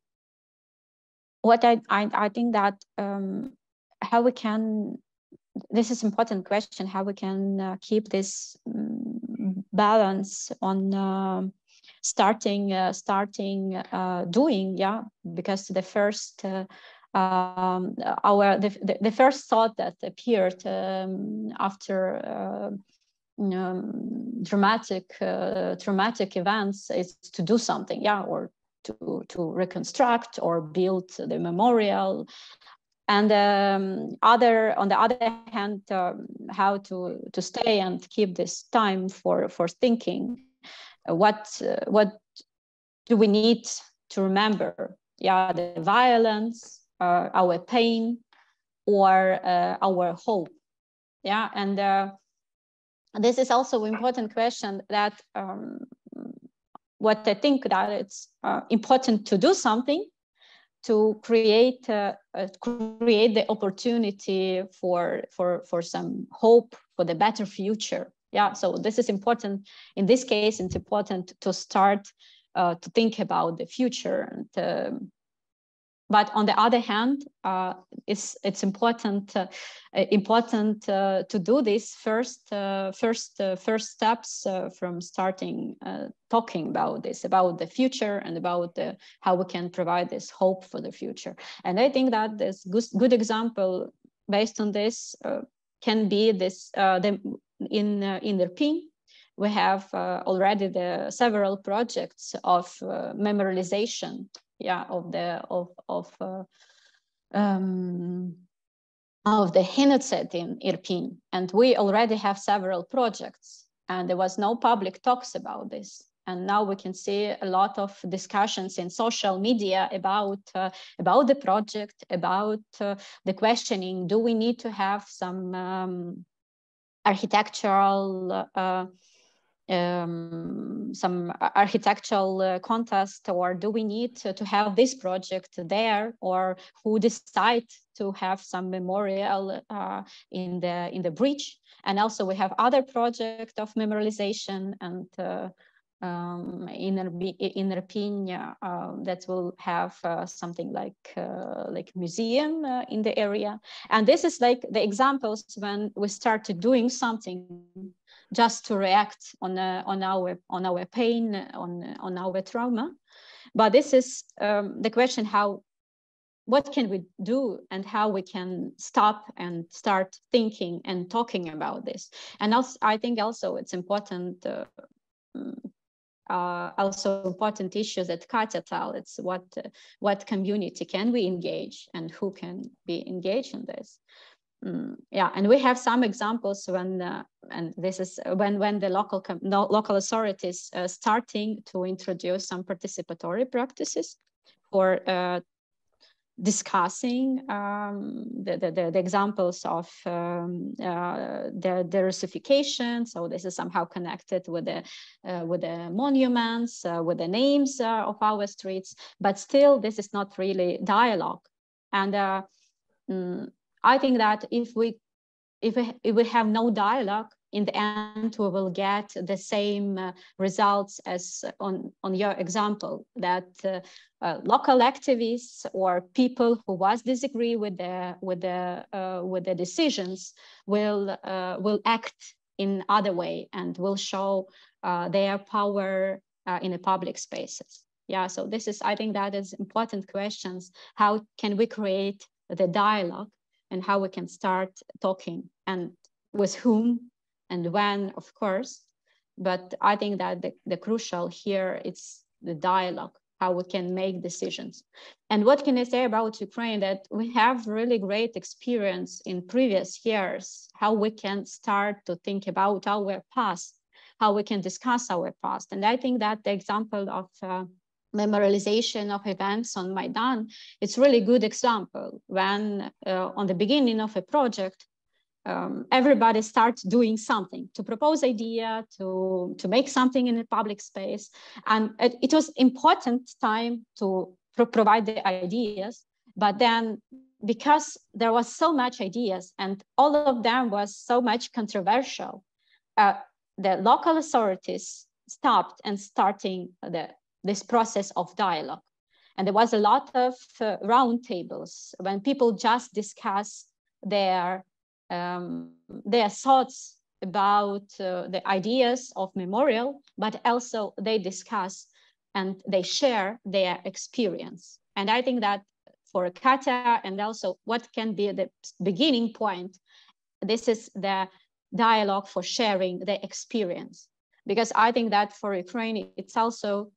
what I, I I think that um, how we can. This is important question, how we can uh, keep this um, balance on uh, starting uh, starting uh, doing, yeah, because the first uh, um, our the, the first thought that appeared um, after uh, um, dramatic uh, traumatic events is to do something, yeah, or to to reconstruct or build the memorial. And um, other, on the other hand, um, how to to stay and keep this time for for thinking. Uh, what uh, what do we need to remember? Yeah, the violence, uh, our pain, or uh, our hope. Yeah, and uh, this is also an important question that um, what I think that it's uh, important to do something. To create uh, uh, create the opportunity for for for some hope for the better future. Yeah, so this is important. In this case, it's important to start uh, to think about the future. And, uh, but on the other hand, uh, it's it's important uh, important uh, to do this first uh, first uh, first steps uh, from starting uh, talking about this, about the future, and about the, how we can provide this hope for the future. And I think that this good, good example based on this uh, can be this uh, the, in uh, in Irpin. We have uh, already the several projects of uh, memorialization. Yeah, of the of of uh, um, of the genocide in Irpin, and we already have several projects, and there was no public talks about this, and now we can see a lot of discussions in social media about uh, about the project, about uh, the questioning: do we need to have some um, architectural? Uh, Um, some architectural uh, contest, or do we need to, to have this project there, or who decide to have some memorial uh, in the in the bridge? And also we have other project of memorialization, and uh, um, in in Irpin uh, that will have uh, something like uh, like museum uh, in the area. And this is like the examples when we started doing something. Just to react on uh, on our on our pain, on on our trauma, but this is um, the question: how, what can we do, and how we can stop and start thinking and talking about this? And also, I think also it's important. Uh, uh, also important issues that Katya tell. It's what uh, what community can we engage, and who can be engaged in this. Mm, yeah, and we have some examples when, uh, and this is when when the local no, local authorities uh, starting to introduce some participatory practices for uh, discussing um, the, the the examples of um, uh, the derussification. So this is somehow connected with the uh, with the monuments, uh, with the names uh, of our streets, but still this is not really dialogue. And uh, mm, I think that if we, if we if we have no dialogue, in the end we will get the same uh, results as on on your example, that uh, uh, local activists or people who was disagree with the with the uh, with the decisions will uh, will act in other way and will show uh, their power uh, in the public spaces. Yeah, so this is, I think that is important questions. How can we create the dialogue? And how we can start talking, and with whom and when, of course. But I think that the, the crucial here, it's the dialogue, how we can make decisions. And what can I say about Ukraine? That we have really great experience in previous years, how we can start to think about our past, how we can discuss our past. And I think that the example of uh, memorialization of events on Maidan, it's really good example when uh, on the beginning of a project, um, everybody starts doing something, to propose idea, to, to make something in a public space. And it, it was important time to pro provide the ideas, but then because there was so much ideas and all of them was so much controversial, uh, the local authorities stopped and starting the, this process of dialogue. And there was a lot of uh, round tables when people just discuss their, um, their thoughts about uh, the ideas of memorial, but also they discuss and they share their experience. And I think that for Katya and also what can be the beginning point, this is the dialogue for sharing the experience. Because I think that for Ukraine, it's also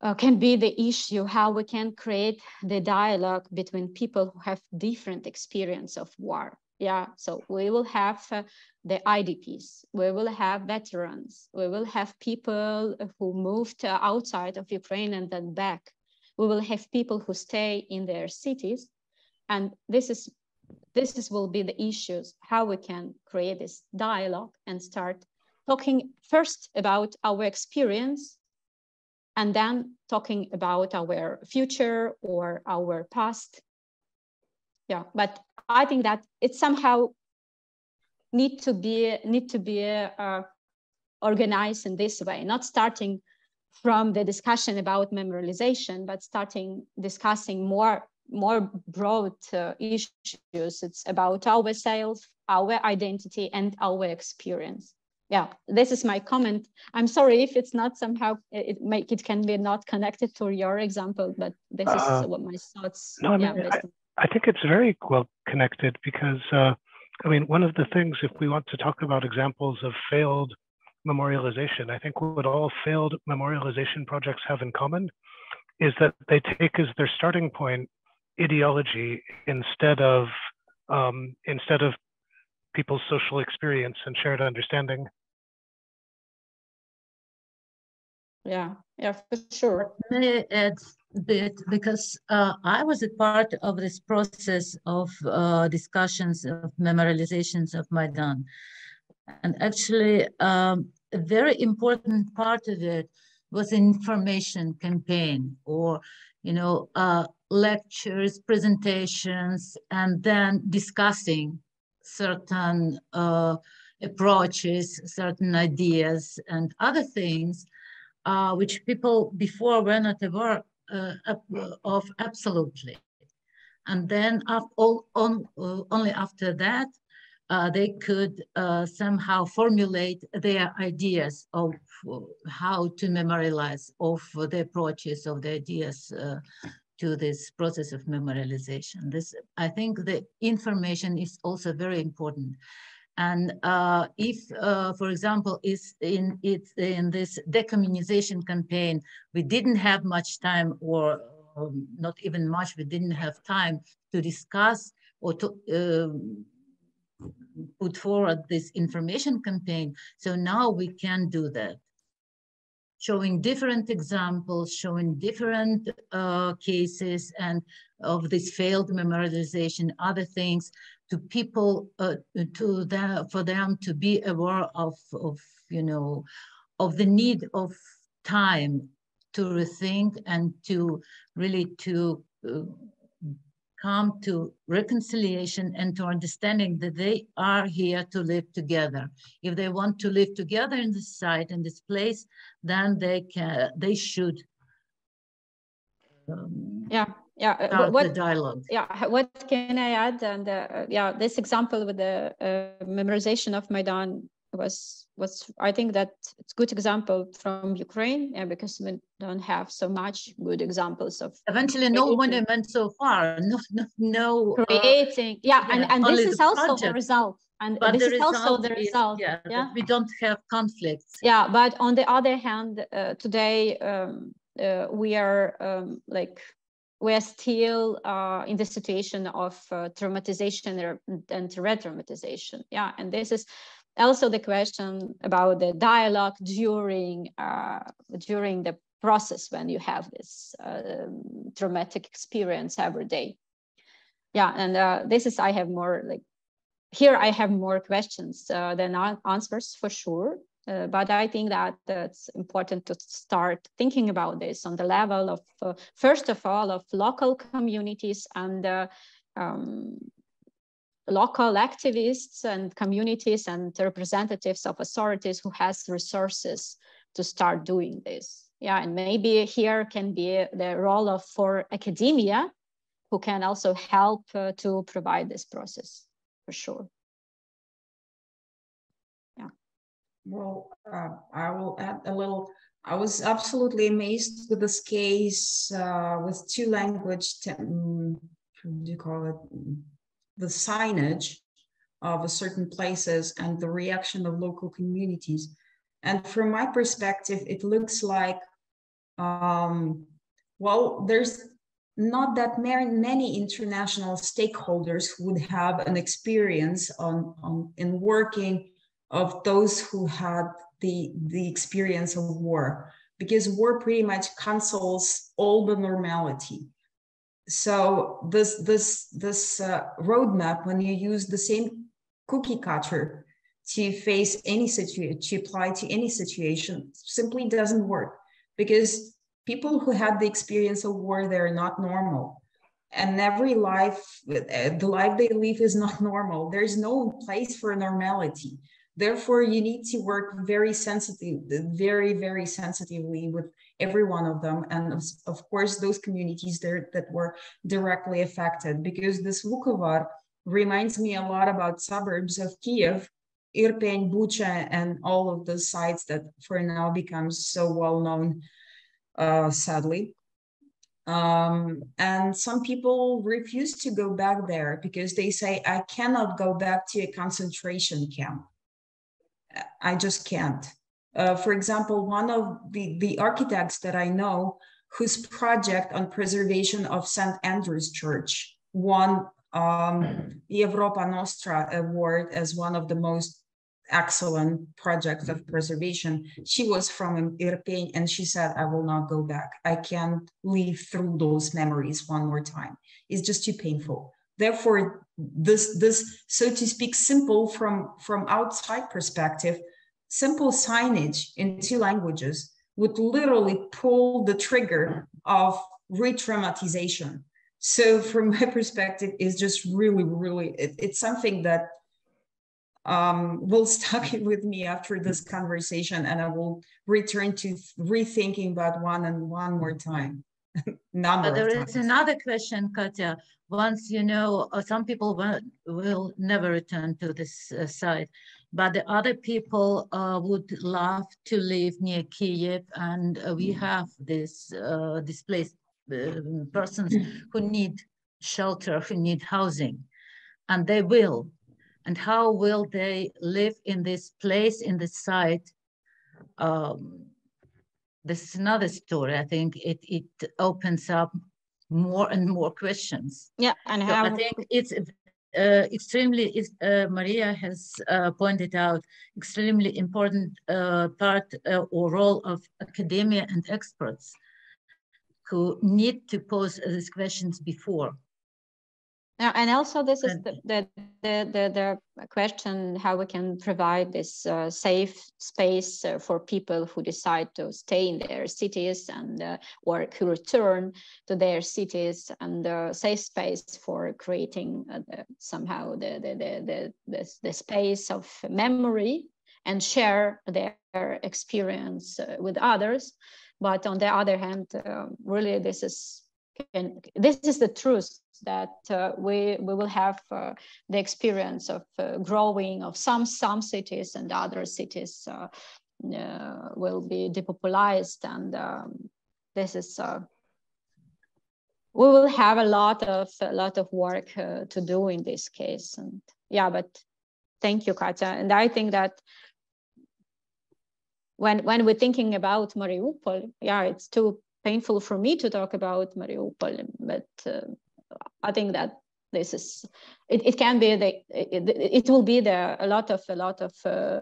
uh, can be the issue how we can create the dialogue between people who have different experience of war. Yeah, so we will have uh, the I D Ps, we will have veterans, we will have people who moved uh, outside of Ukraine and then back. We will have people who stay in their cities. And this is, this is will be the issues, how we can create this dialogue and start talking first about our experience and then talking about our future or our past. Yeah, but I think that it somehow need to be, need to be uh, organized in this way, not starting from the discussion about memorialization, but starting discussing more, more broad uh, issues. It's about ourselves, our identity and our experience. Yeah, this is my comment. I'm sorry if it's not somehow, it make it can be not connected to your example, but this uh, is what my thoughts. No, I, mean, yeah, I, I think it's very well connected because, uh, I mean, one of the things, if we want to talk about examples of failed memorialization, I think what all failed memorialization projects have in common is that they take as their starting point ideology instead of, um, instead of people's social experience and shared understanding. Yeah, yeah, for sure. Let me add a bit, because uh, I was a part of this process of uh, discussions of memorializations of Maidan. And actually, um, a very important part of it was an information campaign, or, you know, uh, lectures, presentations, and then discussing certain uh, approaches, certain ideas, and other things uh, which people before were not aware uh, of absolutely. And then after all, on, uh, only after that, Uh, they could uh, somehow formulate their ideas of how to memorialize, of the approaches of the ideas uh, to this process of memorialization. This, I think the information is also very important. And uh, if, uh, for example, is in, it's in this decommunization campaign, we didn't have much time, or um, not even much, we didn't have time to discuss or to uh, put forward this information campaign. So now we can do that. Showing different examples, showing different uh, cases and of this failed memorialization, other things to people, uh, to the, for them to be aware of, of, you know, of the need of time to rethink and to really to uh, come to reconciliation and to understanding that they are here to live together. If they want to live together in this site, in this place, then they can, they should. Um, yeah, yeah. What the dialogue? Yeah. What can I add? And uh, yeah, this example with the uh, memorization of Maidan was was I think that it's a good example from Ukraine, yeah, because we don't have so much good examples of eventually no one went so far, no no, no creating uh, yeah, yeah and, and this is also project. the result and but this is also the result is, yeah, yeah? We don't have conflicts, yeah, but on the other hand uh, today um, uh, we are um, like we are still uh, in the situation of uh, traumatization and re-traumatization, yeah, and this is also the question about the dialogue during uh, during the process when you have this uh, traumatic experience every day. Yeah, and uh, this is, I have more like here I have more questions uh, than answers for sure, uh, but I think that it's important to start thinking about this on the level of, uh, first of all, of local communities and uh, um, local activists and communities and representatives of authorities who has resources to start doing this. Yeah, and maybe here can be the role of for academia, who can also help uh, to provide this process for sure. Yeah. Well, uh, I will add a little. I was absolutely amazed with this case uh, with two language, um, how do you call it? The signage of a certain places and the reaction of local communities. And from my perspective, it looks like, um, well, there's not that many international stakeholders who would have an experience on, on in working of those who had the, the experience of war, because war pretty much cancels all the normality. So this, this, this uh, roadmap, when you use the same cookie cutter to face any situation, to apply to any situation, simply doesn't work, because people who had the experience of war, they're not normal. And every life, the life they live is not normal. There's no place for normality. Therefore, you need to work very sensitive, very, very sensitively with every one of them. And of, of course, those communities there that were directly affected, because this Vukovar reminds me a lot about suburbs of Kyiv, Irpin, Bucha, and all of the sites that for now becomes so well known, uh, sadly. Um, and some people refuse to go back there because they say, I cannot go back to a concentration camp. I just can't. Uh, for example, one of the, the architects that I know, whose project on preservation of Saint Andrew's Church won um, Europa Nostra award as one of the most excellent projects of preservation. She was from Irpin and she said, I will not go back. I can't live through those memories one more time. It's just too painful. Therefore, this, this, so to speak, simple from, from outside perspective, simple signage in two languages would literally pull the trigger of re-traumatization. So from my perspective, it's just really, really, it, it's something that um, will stuck with me after this conversation, and I will return to rethinking that one and one more time. But there is another question, Katya. Once you know, some people won't, will never return to this uh, site, but the other people uh, would love to live near Kyiv, and uh, we have this uh, displaced uh, persons who need shelter, who need housing, and they will. And how will they live in this place, in this site? Um, This is another story. I think it, it opens up more and more questions. Yeah, and so how... I think it's uh, extremely, it's, uh, Maria has uh, pointed out, extremely important uh, part uh, or role of academia and experts who need to pose these questions before. Now, and also this is the, the, the, the question, how we can provide this uh, safe space uh, for people who decide to stay in their cities and uh, or who return to their cities, and uh, safe space for creating uh, the, somehow the, the, the, the, the, the space of memory and share their experience uh, with others. But on the other hand, uh, really this is, can, this is the truth, that uh, we, we will have uh, the experience of uh, growing of some, some cities, and other cities uh, uh, will be depopulized. And um, this is, uh, we will have a lot of, a lot of work uh, to do in this case. And yeah, but thank you, Katya. And I think that when, when we're thinking about Mariupol, yeah, it's too painful for me to talk about Mariupol, but uh, I think that this is, it, it can be, the, it, it will be the, a lot of, a lot of, uh,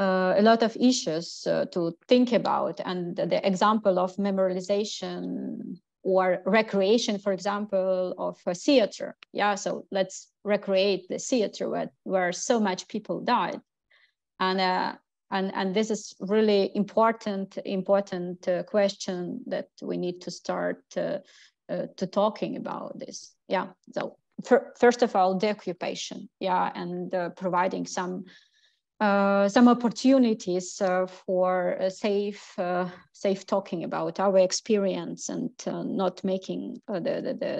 uh, a lot of issues uh, to think about. And the example of memorization or recreation, for example, of a theater. Yeah, so let's recreate the theater where, where so much people died. And, uh, and, and this is really important, important uh, question that we need to start uh, uh, to talking about this. Yeah, so for, first of all, the occupation, yeah, and uh, providing some Uh, some opportunities uh, for uh, safe, uh, safe talking about our experience and uh, not making uh, the, the, the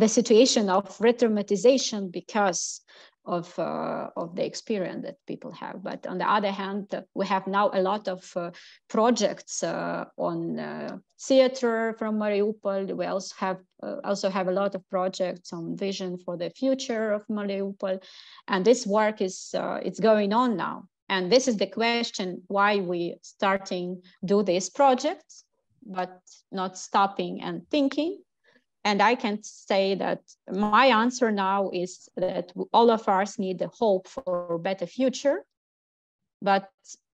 the situation of re-traumatization because of uh, of the experience that people have. But on the other hand, uh, we have now a lot of uh, projects uh, on uh, theater from Mariupol. We also have uh, also have a lot of projects on vision for the future of Mariupol, and this work is uh, it's going on now. And this is the question why we starting do these projects, but not stopping and thinking. And I can say that my answer now is that all of us need the hope for a better future, but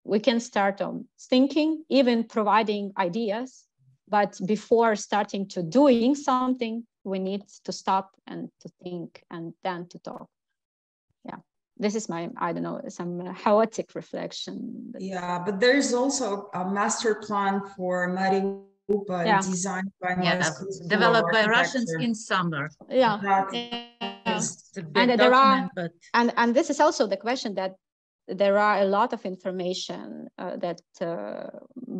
we can start on thinking, even providing ideas, but before starting to doing something, we need to stop and to think and then to talk. Yeah, this is my, I don't know, some chaotic reflection. Yeah, but there is also a master plan for Mariupol. Yeah. Designed by yeah. developed by Russians in summer. Yeah, yeah. And there document, are, but... and and this is also the question that there are a lot of information uh, that uh,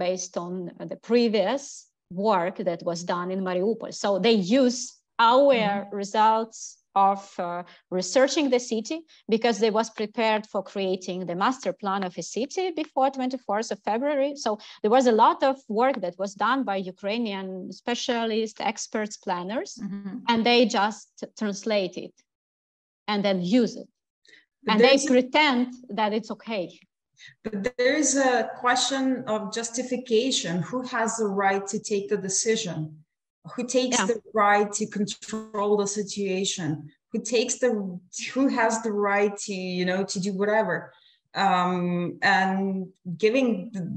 based on the previous work that was done in Mariupol. So they use our mm-hmm. results of uh, researching the city because they was prepared for creating the master plan of a city before twenty-fourth of February. So there was a lot of work that was done by Ukrainian specialists, experts, planners, mm-hmm. and they just translate it and then use it. But and they pretend that it's okay. But there is a question of justification. Who has the right to take the decision? Who takes yeah. the right to control the situation? Who takes the who has the right to you know to do whatever? Um, and giving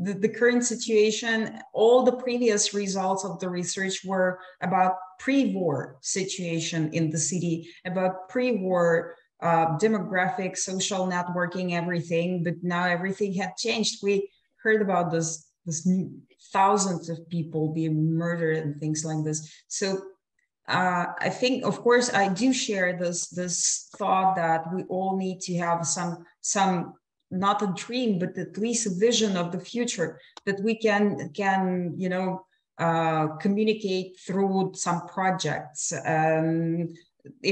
the, the current situation, all the previous results of the research were about pre-war situation in the city, about pre-war uh, demographics, social networking, everything. But now everything had changed. We heard about this this new. Thousands of people being murdered and things like this. So uh, I think, of course, I do share this this thought that we all need to have some some not a dream, but at least a vision of the future that we can can you know uh, communicate through some projects. Um,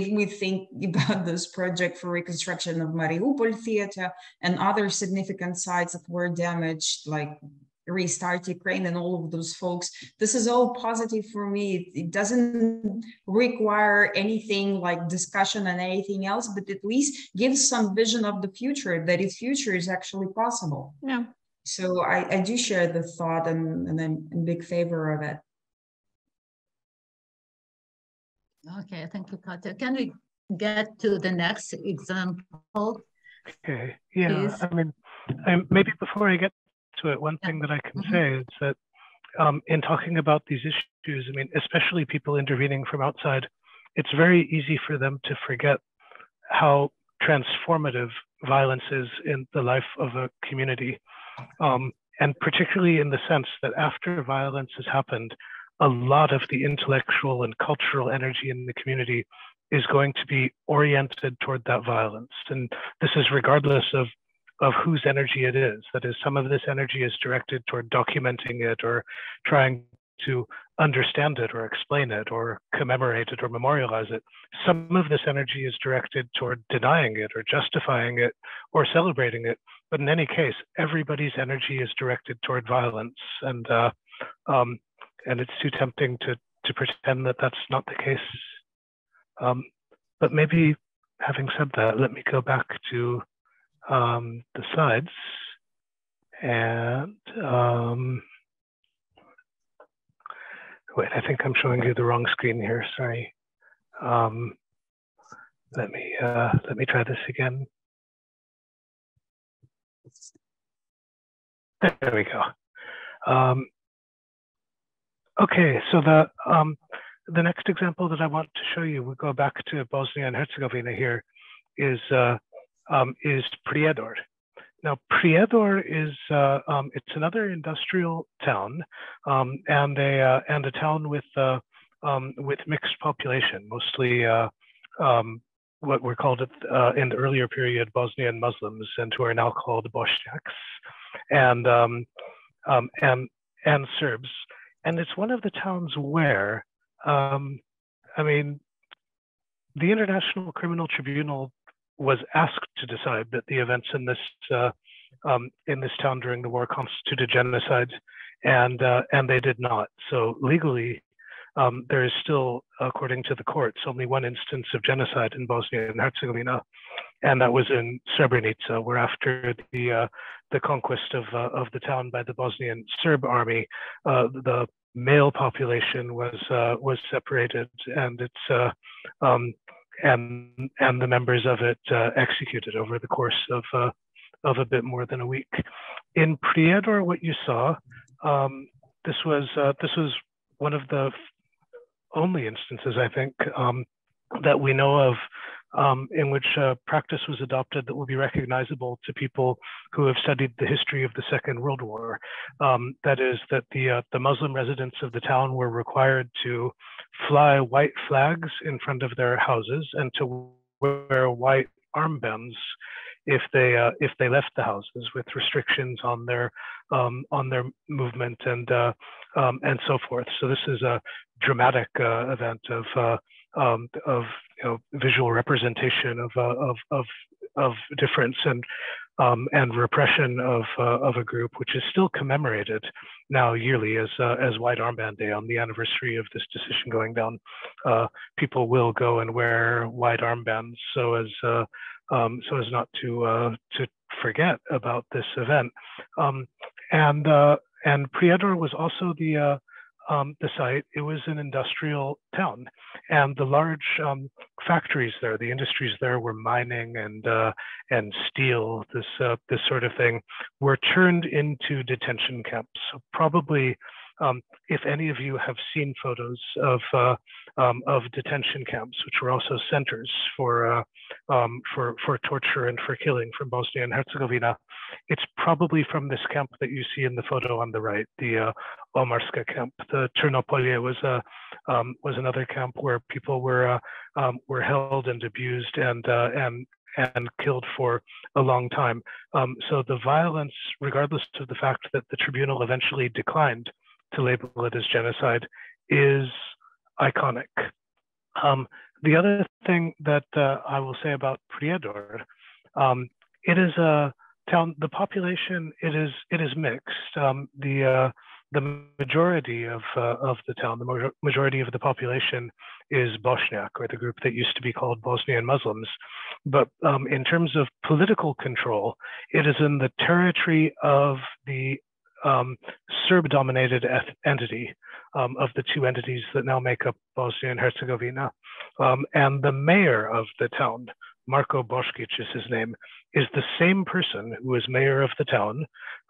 if we think about this project for reconstruction of Mariupol theater and other significant sites that were damaged, like Restart Ukraine and all of those folks. This is all positive for me. It, it doesn't require anything like discussion and anything else, but at least gives some vision of the future, that its future is actually possible. Yeah. So I, I do share the thought and, and I'm in big favor of it. Okay, thank you, Katya. Can we get to the next example? Okay, yeah, please? I mean, um, maybe before I get to it, one thing that I can say is that um, in talking about these issues, I mean, especially people intervening from outside, it's very easy for them to forget how transformative violence is in the life of a community. Um, and particularly in the sense that after violence has happened, a lot of the intellectual and cultural energy in the community is going to be oriented toward that violence. And this is regardless of of whose energy it is. That is, some of this energy is directed toward documenting it or trying to understand it or explain it or commemorate it or memorialize it. Some of this energy is directed toward denying it or justifying it or celebrating it. But in any case, everybody's energy is directed toward violence. And uh, um, and it's too tempting to, to pretend that that's not the case. Um, but maybe having said that, let me go back to Um, the slides, and um, wait, I think I'm showing you the wrong screen here, sorry. Um, let me uh, let me try this again. There we go. Um, okay, so the um, The next example that I want to show you, we go back to Bosnia and Herzegovina here, is, uh, um, is Prijedor. Now, Prijedor is uh, um, it's another industrial town um, and, a, uh, and a town with, uh, um, with mixed population, mostly uh, um, what were called uh, in the earlier period Bosnian Muslims and who are now called Bosniaks and, um, um, and, and Serbs. And it's one of the towns where, um, I mean, the International Criminal Tribunal was asked to decide that the events in this uh, um, in this town during the war constituted genocide, and uh, and they did not. So legally, um, there is still, according to the courts, only one instance of genocide in Bosnia and Herzegovina, and that was in Srebrenica, where after the uh, the conquest of uh, of the town by the Bosnian Serb army, uh, the male population was uh, was separated, and it's. Uh, um, And, and the members of it uh, executed over the course of, uh, of a bit more than a week. In Prijedor, what you saw, um, this, was, uh, this was one of the only instances, I think, um, that we know of um, in which uh, practice was adopted that will be recognizable to people who have studied the history of the Second World War. Um, that is that the, uh, the Muslim residents of the town were required to fly white flags in front of their houses and to wear white armbands if they uh, if they left the houses, with restrictions on their um, on their movement and uh, um, and so forth. So this is a dramatic uh, event of uh, um, of you know, visual representation of uh, of of of difference and um, and repression of uh, of a group, which is still commemorated now yearly as uh, as White Armband Day. On the anniversary of this decision going down, uh, people will go and wear white armbands so as uh, um, so as not to uh, to forget about this event. Um, and uh, and Prijedor was also the uh, Um, the site. It was an industrial town, and the large um, factories there, the industries there, were mining and uh, and steel, this uh, this sort of thing, were turned into detention camps. So probably, um, if any of you have seen photos of uh, um, of detention camps, which were also centers for uh, um, for for torture and for killing from Bosnia and Herzegovina, it's probably from this camp that you see in the photo on the right, the uh, Omarska camp. The Ternopolye was a um, was another camp where people were uh, um, were held and abused and uh, and and killed for a long time. Um, so the violence, regardless of the fact that the tribunal eventually declined to label it as genocide, is iconic. Um, the other thing that uh, I will say about Prijedor, um, it is a town. The population it is it is mixed. Um, the uh, The majority of, uh, of the town, the majority of the population is Bosniak, or the group that used to be called Bosnian Muslims. But um, in terms of political control, it is in the territory of the um, Serb-dominated entity, um, of the two entities that now make up Bosnia and Herzegovina. Um, and the mayor of the town, Marko Boškić is his name, is the same person who was mayor of the town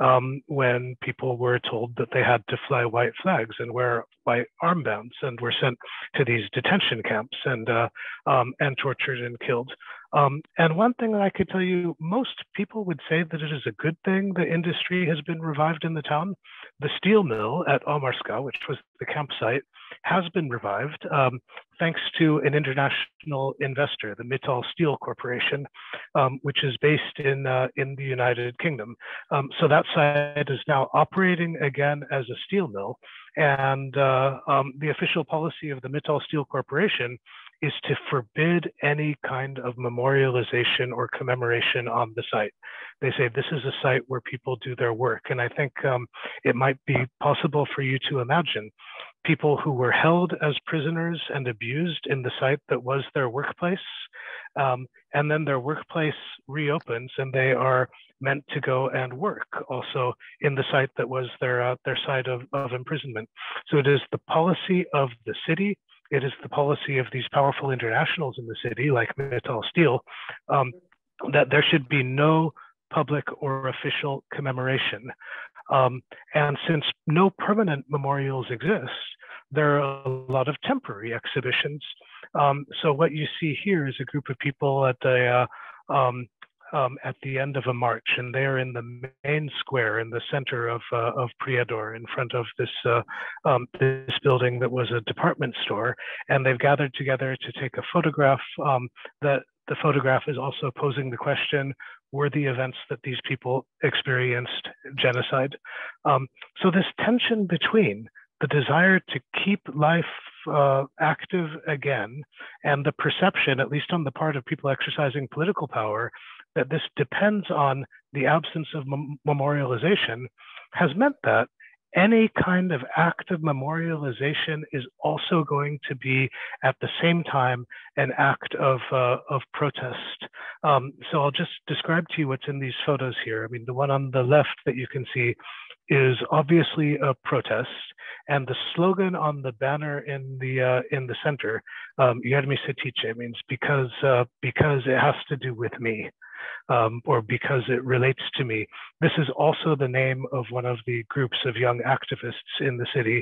um, when people were told that they had to fly white flags and wear white armbands and were sent to these detention camps and, uh, um, and tortured and killed. Um, and one thing that I could tell you, most people would say that it is a good thing the industry has been revived in the town. The steel mill at Omarska, which was the campsite, has been revived um, thanks to an international investor, the Mittal Steel Corporation, um, which is based in, uh, in the United Kingdom. Um, so that site is now operating again as a steel mill. And uh, um, the official policy of the Mittal Steel Corporation is to forbid any kind of memorialization or commemoration on the site. They say this is a site where people do their work. And I think um, it might be possible for you to imagine people who were held as prisoners and abused in the site that was their workplace. Um, and then their workplace reopens and they are meant to go and work also in the site that was their, uh, their site of, of imprisonment. So it is the policy of the city. It is the policy of these powerful internationals in the city, like Mittal Steel, um, that there should be no public or official commemoration. Um, and since no permanent memorials exist, there are a lot of temporary exhibitions. Um, so what you see here is a group of people at the uh, um, um, at the end of a march, and they're in the main square in the center of uh, of Prijedor, in front of this uh, um, this building that was a department store, and they've gathered together to take a photograph. Um, that the photograph is also posing the question: were the events that these people experienced genocide? Um, so this tension between the desire to keep life uh, active again and the perception, at least on the part of people exercising political power, that this depends on the absence of mem memorialization, has meant that any kind of act of memorialization is also going to be, at the same time, an act of uh, of protest. Um, so I'll just describe to you what's in these photos here. I mean, the one on the left that you can see is obviously a protest, and the slogan on the banner in the uh, in the center, um, "Jer mi se tiče," means because uh, because it has to do with me. Um, or because it relates to me. This is also the name of one of the groups of young activists in the city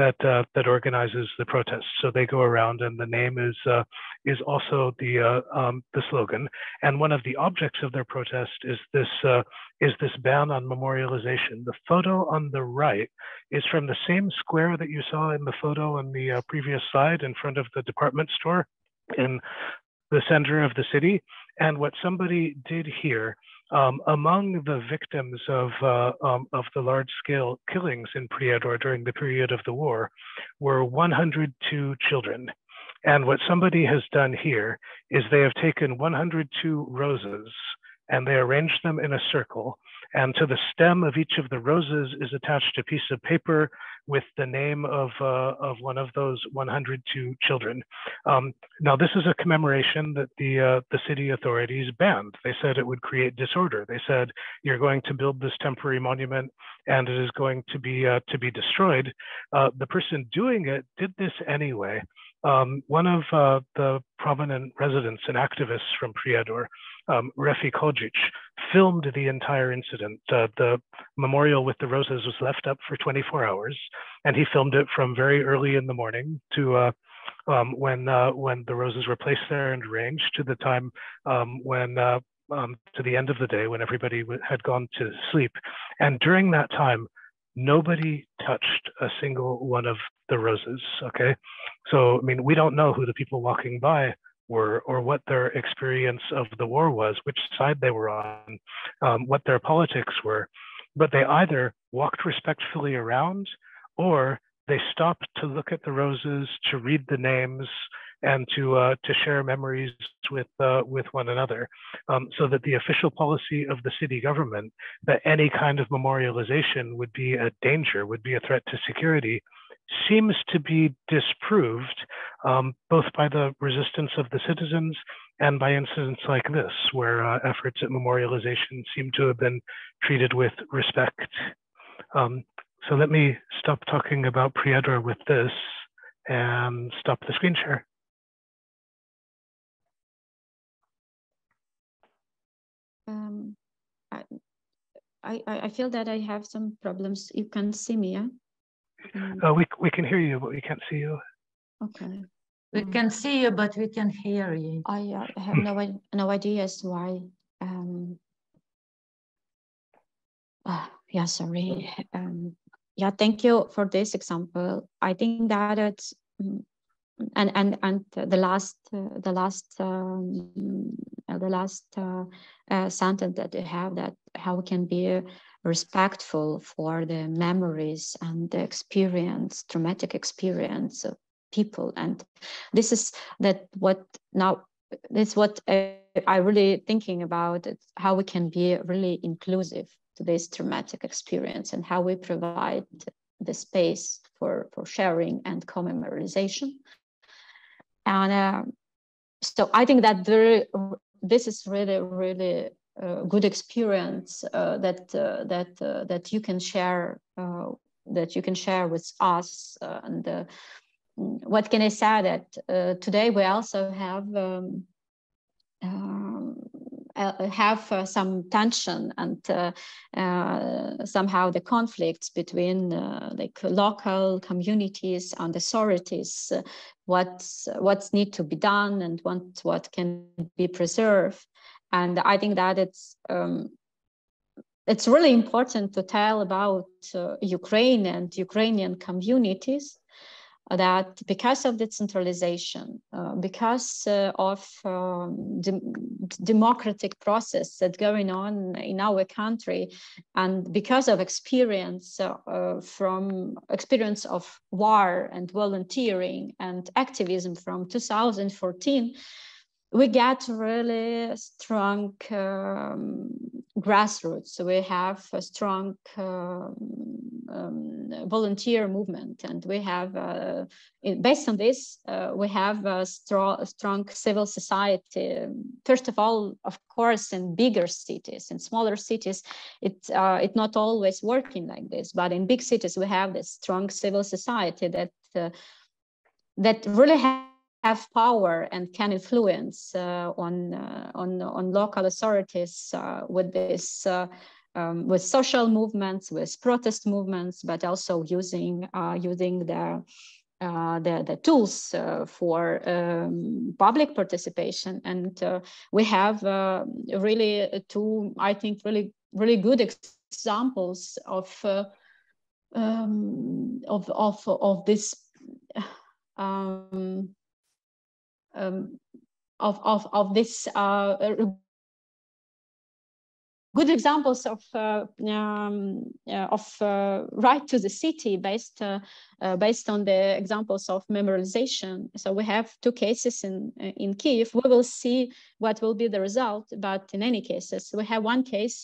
that uh, that organizes the protests. So they go around, and the name is uh, is also the uh, um, the slogan. And one of the objects of their protest is this uh, is this ban on memorialization. The photo on the right is from the same square that you saw in the photo on the uh, previous slide, in front of the department store in the center of the city. And what somebody did here, um, among the victims of, uh, um, of the large-scale killings in Prijedor during the period of the war, were one hundred two children. And what somebody has done here is they have taken one hundred two roses and they arranged them in a circle. And to the stem of each of the roses is attached a piece of paper with the name of, uh, of one of those one hundred two children. Um, now, this is a commemoration that the, uh, the city authorities banned. They said it would create disorder. They said, you're going to build this temporary monument and it is going to be, uh, to be destroyed. Uh, the person doing it did this anyway. Um, one of uh, the prominent residents and activists from Prijedor, um, Refi Kodjic, filmed the entire incident. Uh, the memorial with the roses was left up for twenty-four hours, and he filmed it from very early in the morning to uh, um, when uh, when the roses were placed there and arranged, to the time um, when uh, um, to the end of the day when everybody had gone to sleep. And during that time, nobody touched a single one of the roses, okay? So, I mean, we don't know who the people walking by were or what their experience of the war was, which side they were on, um, what their politics were, but they either walked respectfully around or they stopped to look at the roses, to read the names, and to uh, to share memories with uh, with one another, um, so that the official policy of the city government that any kind of memorialization would be a danger, would be a threat to security, seems to be disproved um, both by the resistance of the citizens and by incidents like this, where uh, efforts at memorialization seem to have been treated with respect. Um, so let me stop talking about Prijedor with this and stop the screen share. Um, I, I, I feel that I have some problems. You can see me, yeah? Um, uh, we, we can hear you, but we can't see you. Okay. We um, can see you, but we can hear you. I, I have no, no ideas why. Um, oh, yeah, sorry. Um, yeah, thank you for this example. I think that it's, and, and, and the last, uh, the last, um, the last uh, uh, sentence that you have, that how we can be respectful for the memories and the experience, traumatic experience of people. And this is that what now, this is what I, I really thinking about, it's how we can be really inclusive to this traumatic experience and how we provide the space for, for sharing and commemorization. And uh, so I think that there, this is really, really uh, good experience uh, that uh, that uh, that you can share uh, that you can share with us. Uh, and uh, what can I say? That uh, today we also have um, um, uh, have uh, some tension and uh, uh, somehow the conflicts between uh, like local communities and authorities, uh, what's what's need to be done and what what can be preserved. And I think that it's um, it's really important to tell about uh, Ukraine and Ukrainian communities, that because of the centralization, uh, because uh, of um, de democratic process that's going on in our country, and because of experience uh, uh, from experience of war and volunteering and activism from two thousand fourteen, we get really strong um, grassroots. We have a strong um, Um, volunteer movement, and we have, uh, in, based on this, uh, we have a strong, strong civil society. First of all, of course, in bigger cities, in smaller cities, it's uh, it not always working like this. But in big cities, we have this strong civil society that uh, that really has have power and can influence uh, on uh, on on local authorities uh, with this. Uh, Um, with social movements, with protest movements, but also using uh, using the, uh, the the tools uh, for um, public participation. And uh, we have uh, really two, I think, really really good examples of uh, um, of of of this um, um, of of of this. Uh, Good examples of uh, um, uh, of uh, right to the city based uh, uh, based on the examples of memorialization. So we have two cases in in Kyiv. We will see what will be the result. But in any cases, we have one case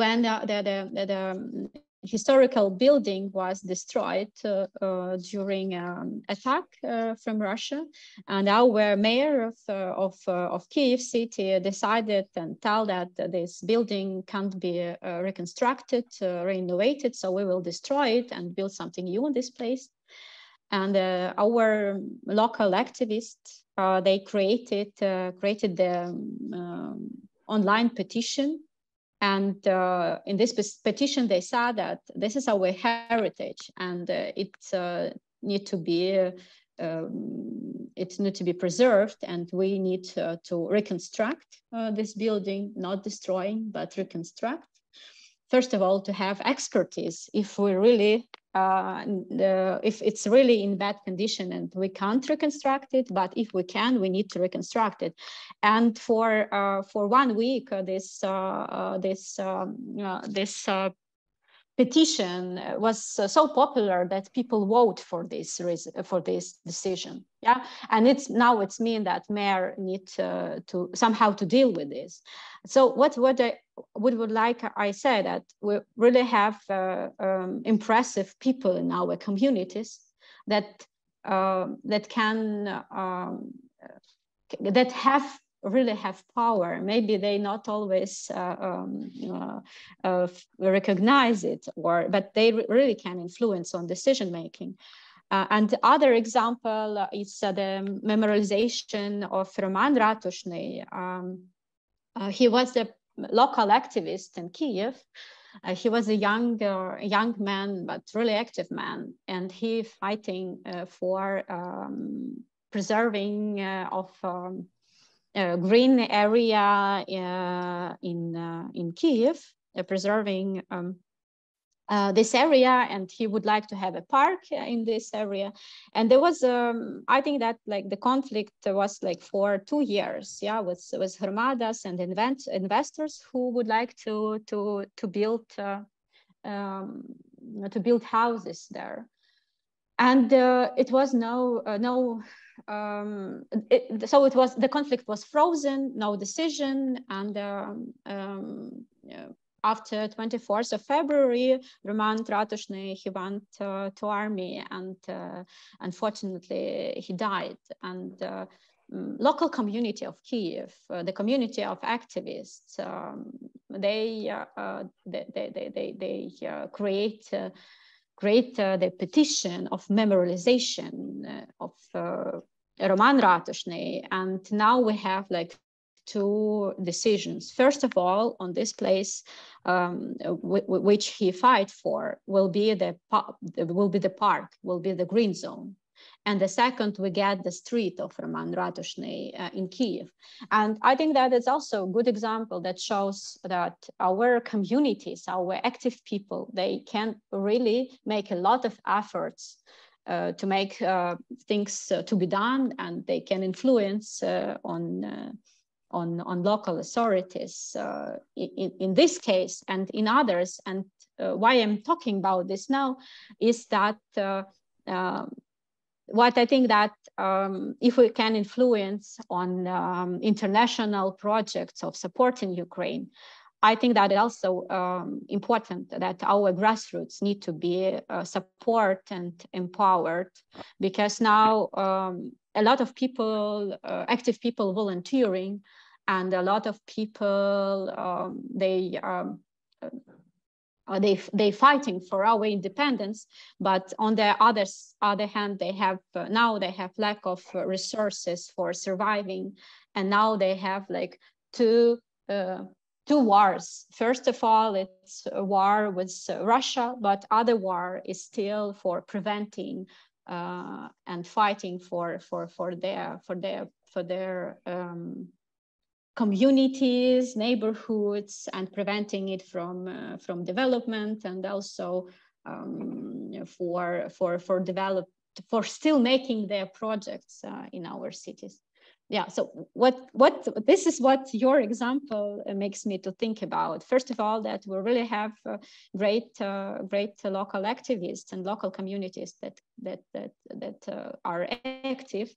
when the the, the, the historical building was destroyed uh, uh, during um, attack uh, from Russia, and our mayor of uh, of, uh, of Kyiv city decided and told that this building can't be uh, reconstructed, uh, renovated, so we will destroy it and build something new in this place. And uh, our local activists uh, they created uh, created the um, online petition. And uh, in this petition, they said that this is our heritage, and uh, it uh, need to be uh, um, it need to be preserved, and we need uh, to reconstruct uh, this building, not destroying, but reconstruct. First of all, to have expertise if we really uh, uh, if it's really in bad condition and we can't reconstruct it, but if we can, we need to reconstruct it. And for uh, for one week, uh, this uh, uh, this um, uh, this uh, petition was uh, so popular that people vote for this for this decision. Yeah, and it's now it's mean that mayor need uh, to somehow to deal with this. So what what I Would, would like I said that we really have uh, um, impressive people in our communities that uh, that can um, that have really have power. Maybe they not always uh, um, uh, uh, recognize it, or but they really can influence on decision making. Uh, and the other example is uh, the memorialization of Roman Ratushny. Um, uh, he was the local activist in Kyiv. Uh, he was a young, uh, young man, but really active man, and he fighting uh, for um, preserving uh, of um, uh, green area uh, in uh, in Kyiv, uh, preserving um, uh, this area, and he would like to have a park in this area. And there was, um, I think that like the conflict was like for two years, yeah, with with Hermadas and invent investors who would like to to to build uh, um, to build houses there, and uh, it was no uh, no. Um, it, so it was the conflict was frozen, no decision, and. Um, um, yeah. After twenty-fourth of February, Roman Ratushny, he went uh, to army, and uh, unfortunately he died. And uh, local community of Kyiv, uh, the community of activists, um, they, uh, they they they they uh, create uh, create uh, the petition of memorialization of uh, Roman Ratushny, and now we have like two decisions. First of all, on this place, um, w w which he fight for, will be the will be the park, will be the green zone. And the second, we get the street of Roman Ratushny uh, in Kyiv. And I think that it's also a good example that shows that our communities, our active people, they can really make a lot of efforts uh, to make uh, things uh, to be done, and they can influence uh, on, uh, on, on local authorities uh, in, in this case and in others. And uh, why I'm talking about this now is that uh, uh, what I think that um, if we can influence on um, international projects of support in Ukraine, I think that it's also um, important that our grassroots need to be uh, support and empowered, because now um, a lot of people, uh, active people volunteering, and a lot of people, um, they um, Uh, they they fighting for our independence, but on the other other hand, they have uh, now they have lack of uh, resources for surviving, and now they have like two uh, two wars. First of all, it's a war with uh, Russia, but other war is still for preventing uh, and fighting for for for their for their for their. Um, communities, neighborhoods, and preventing it from uh, from development, and also um, for for for develop for still making their projects uh, in our cities. Yeah. So what what this is what your example makes me to think about. First of all, that we really have uh, great uh, great local activists and local communities that that that that uh, are active.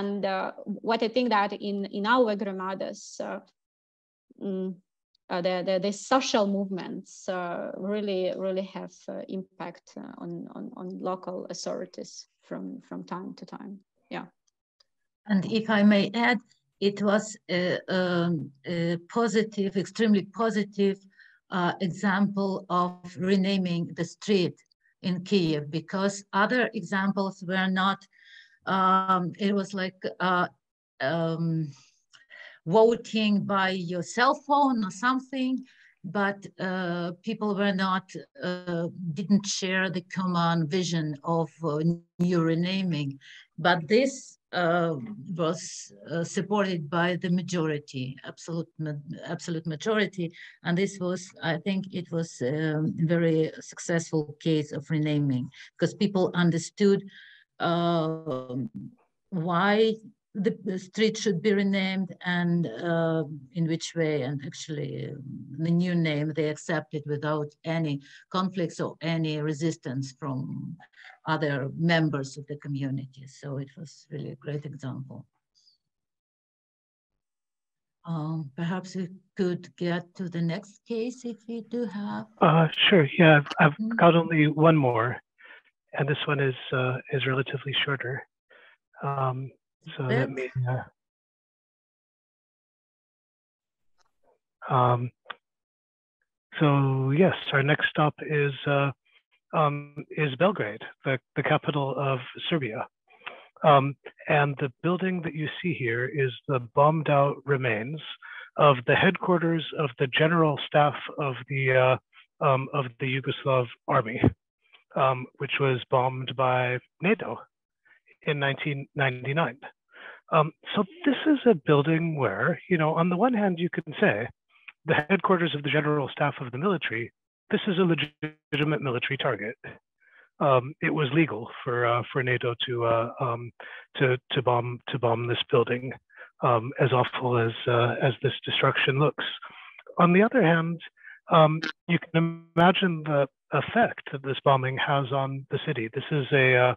And uh, what I think that in, in our Gromadas, uh, mm, uh, the, the, the social movements uh, really, really have uh, impact uh, on, on, on local authorities from, from time to time, yeah. And if I may add, it was a, a, a positive, extremely positive uh, example of renaming the street in Kyiv, because other examples were not. Um, it was like uh, um, voting by your cell phone or something, but uh, people were not, uh, didn't share the common vision of uh, new renaming. But this uh, was uh, supported by the majority, absolute, ma absolute majority. And this was, I think it was a very successful case of renaming, because people understood Uh, why the street should be renamed and uh, in which way, and actually uh, the new name they accepted without any conflicts or any resistance from other members of the community. So it was really a great example. Um, perhaps we could get to the next case if we do have. Uh, sure, yeah, I've, I've mm-hmm. got only one more. And this one is uh, is relatively shorter, um, so Oops. that may. Uh, um, so yes, our next stop is uh, um, is Belgrade, the the capital of Serbia, um, and the building that you see here is the bombed out remains of the headquarters of the General Staff of the uh, um, of the Yugoslav Army. Um, which was bombed by NATO in nineteen ninety-nine. Um, so this is a building where, you know, on the one hand, you can say the headquarters of the General Staff of the military, this is a legitimate military target. Um, it was legal for uh, for NATO to uh, um, to to bomb to bomb this building, um, as awful as uh, as this destruction looks. On the other hand, um, you can imagine the effect that this bombing has on the city. This is a uh,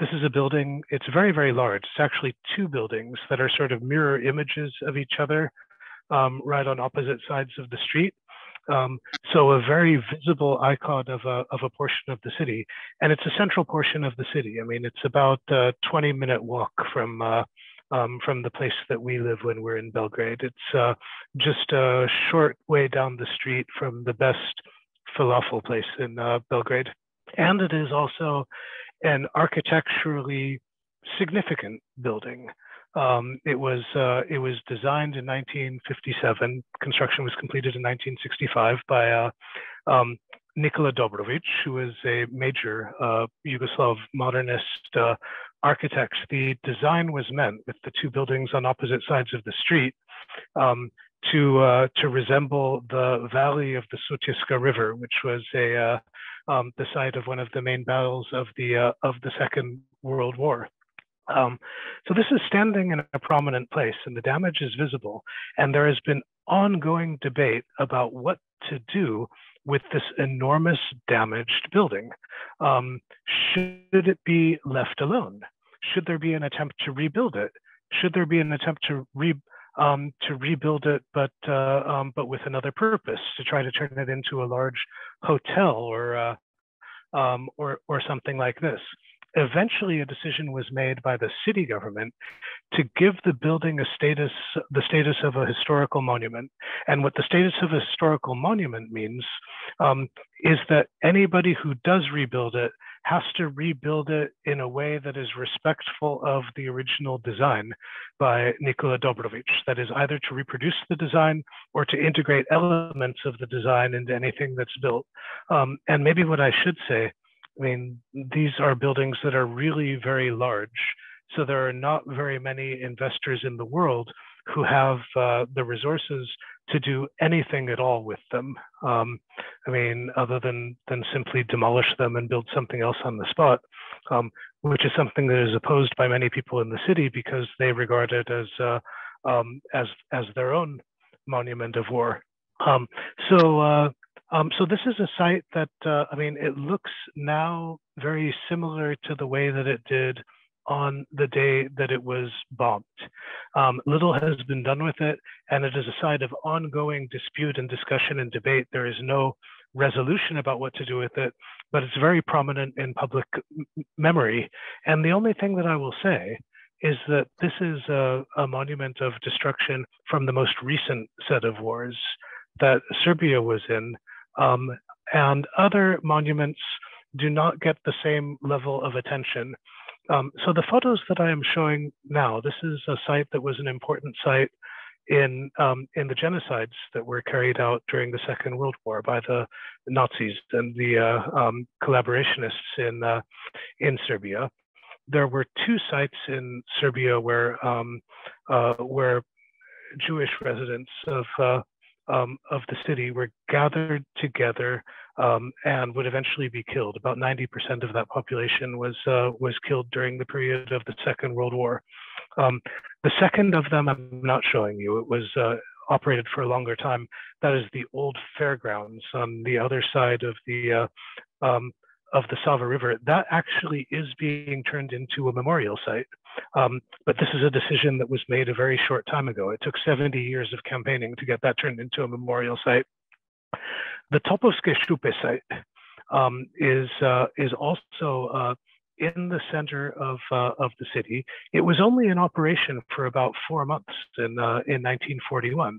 this is a building. It's very very large. It's actually two buildings that are sort of mirror images of each other, um, right on opposite sides of the street. Um, so a very visible icon of a of a portion of the city, and it's a central portion of the city. I mean, it's about a twenty minute walk from uh, um, from the place that we live when we're in Belgrade. It's uh, just a short way down the street from the best falafel place in uh, Belgrade. And it is also an architecturally significant building. Um, it was uh, it was designed in nineteen fifty-seven. Construction was completed in nineteen sixty-five by uh, um, Nikola Dobrović, who is a major uh, Yugoslav modernist uh, architect. The design was meant, with the two buildings on opposite sides of the street, um, to uh, to resemble the valley of the Sutiska River, which was a uh, um, the site of one of the main battles of the uh, of the Second World War. Um, so this is standing in a prominent place, and the damage is visible. And there has been ongoing debate about what to do with this enormous damaged building. Um, should it be left alone? Should there be an attempt to rebuild it? Should there be an attempt to re um, to rebuild it, but uh, um, but with another purpose, to try to turn it into a large hotel or uh, um, or or something like this? Eventually, a decision was made by the city government to give the building a status, the status of a historical monument. And what the status of a historical monument means um, is that anybody who does rebuild it has to rebuild it in a way that is respectful of the original design by Nikola Dobrović. That is either to reproduce the design or to integrate elements of the design into anything that's built. Um, and maybe what I should say, I mean, these are buildings that are really very large. So there are not very many investors in the world who have uh, the resources to do anything at all with them. Um, I mean, other than, than simply demolish them and build something else on the spot, um, which is something that is opposed by many people in the city because they regard it as, uh, um, as, as their own monument of war. Um, so, uh, Um, so this is a site that, uh, I mean, it looks now very similar to the way that it did on the day that it was bombed. Um, little has been done with it, and it is a site of ongoing dispute and discussion and debate. There is no resolution about what to do with it, but it's very prominent in public memory. And the only thing that I will say is that this is a, a monument of destruction from the most recent set of wars that Serbia was in. Um, and other monuments do not get the same level of attention. Um, so the photos that I am showing now, this is a site that was an important site in, um, in the genocides that were carried out during the Second World War by the Nazis and the uh, um, collaborationists in, uh, in Serbia. There were two sites in Serbia where, um, uh, where Jewish residents of uh, Um, of the city were gathered together um, and would eventually be killed. About ninety percent of that population was uh, was killed during the period of the Second World War. Um, the second of them I'm not showing you. It was uh, operated for a longer time. That is the old fairgrounds on the other side of the uh, um, of the Sava River. That actually is being turned into a memorial site. Um, but this is a decision that was made a very short time ago. It took seventy years of campaigning to get that turned into a memorial site. The Topovske Šupe site um, is, uh, is also uh, in the center of, uh, of the city. It was only in operation for about four months in, uh, in nineteen forty-one.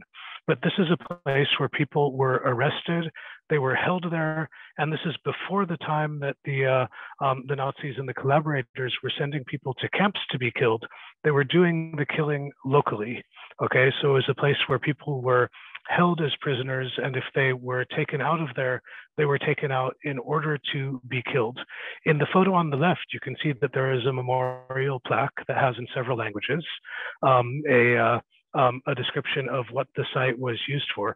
But this is a place where people were arrested, they were held there, and this is before the time that the, uh, um, the Nazis and the collaborators were sending people to camps to be killed. They were doing the killing locally, okay? So it was a place where people were held as prisoners, and if they were taken out of there, they were taken out in order to be killed. In the photo on the left, you can see that there is a memorial plaque that has in several languages, um, a, uh, Um, a description of what the site was used for.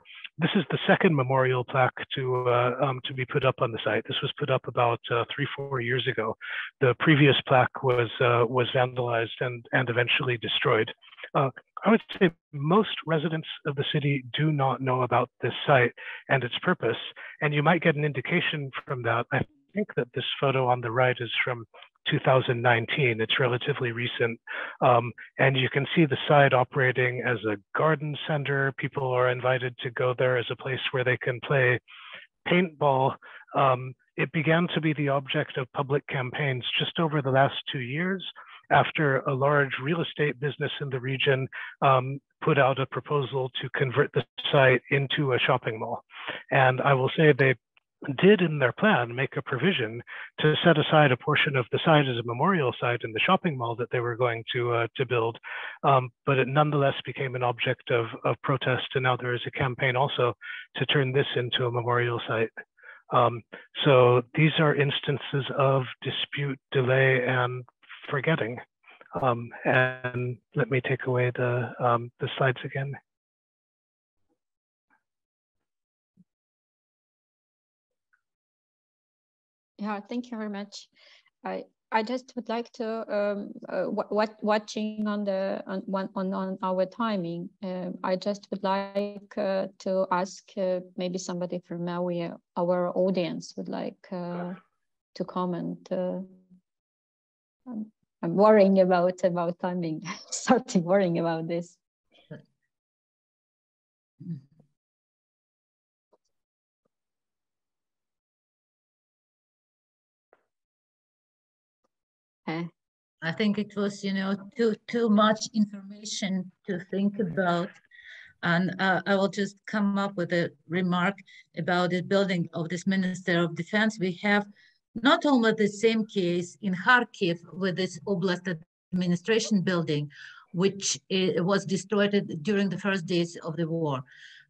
This is the second memorial plaque to uh, um, to be put up on the site. This was put up about uh, three, four years ago. The previous plaque was uh, was vandalized and and eventually destroyed. Uh, I would say most residents of the city do not know about this site and its purpose. And you might get an indication from that. I think that this photo on the right is from two thousand nineteen. It's relatively recent. Um, and you can see the site operating as a garden center. People are invited to go there as a place where they can play paintball. Um, it began to be the object of public campaigns just over the last two years after a large real estate business in the region um, put out a proposal to convert the site into a shopping mall. And I will say they did in their plan make a provision to set aside a portion of the site as a memorial site in the shopping mall that they were going to uh, to build, um, but it nonetheless became an object of, of protest, and now there is a campaign also to turn this into a memorial site. Um, so these are instances of dispute, delay, and forgetting. Um, and let me take away the, um, the slides again. Yeah, thank you very much. I I just would like to um, uh, what watching on the on on on our timing. Uh, I just would like uh, to ask uh, maybe somebody from our our audience would like uh, to comment. Uh, I'm, I'm worrying about about timing. Starting worrying about this. Sure. I think it was, you know, too too much information to think about, and uh, I will just come up with a remark about the building of this Minister of Defense. We have not only the same case in Kharkiv with this Oblast administration building, which uh, was destroyed during the first days of the war.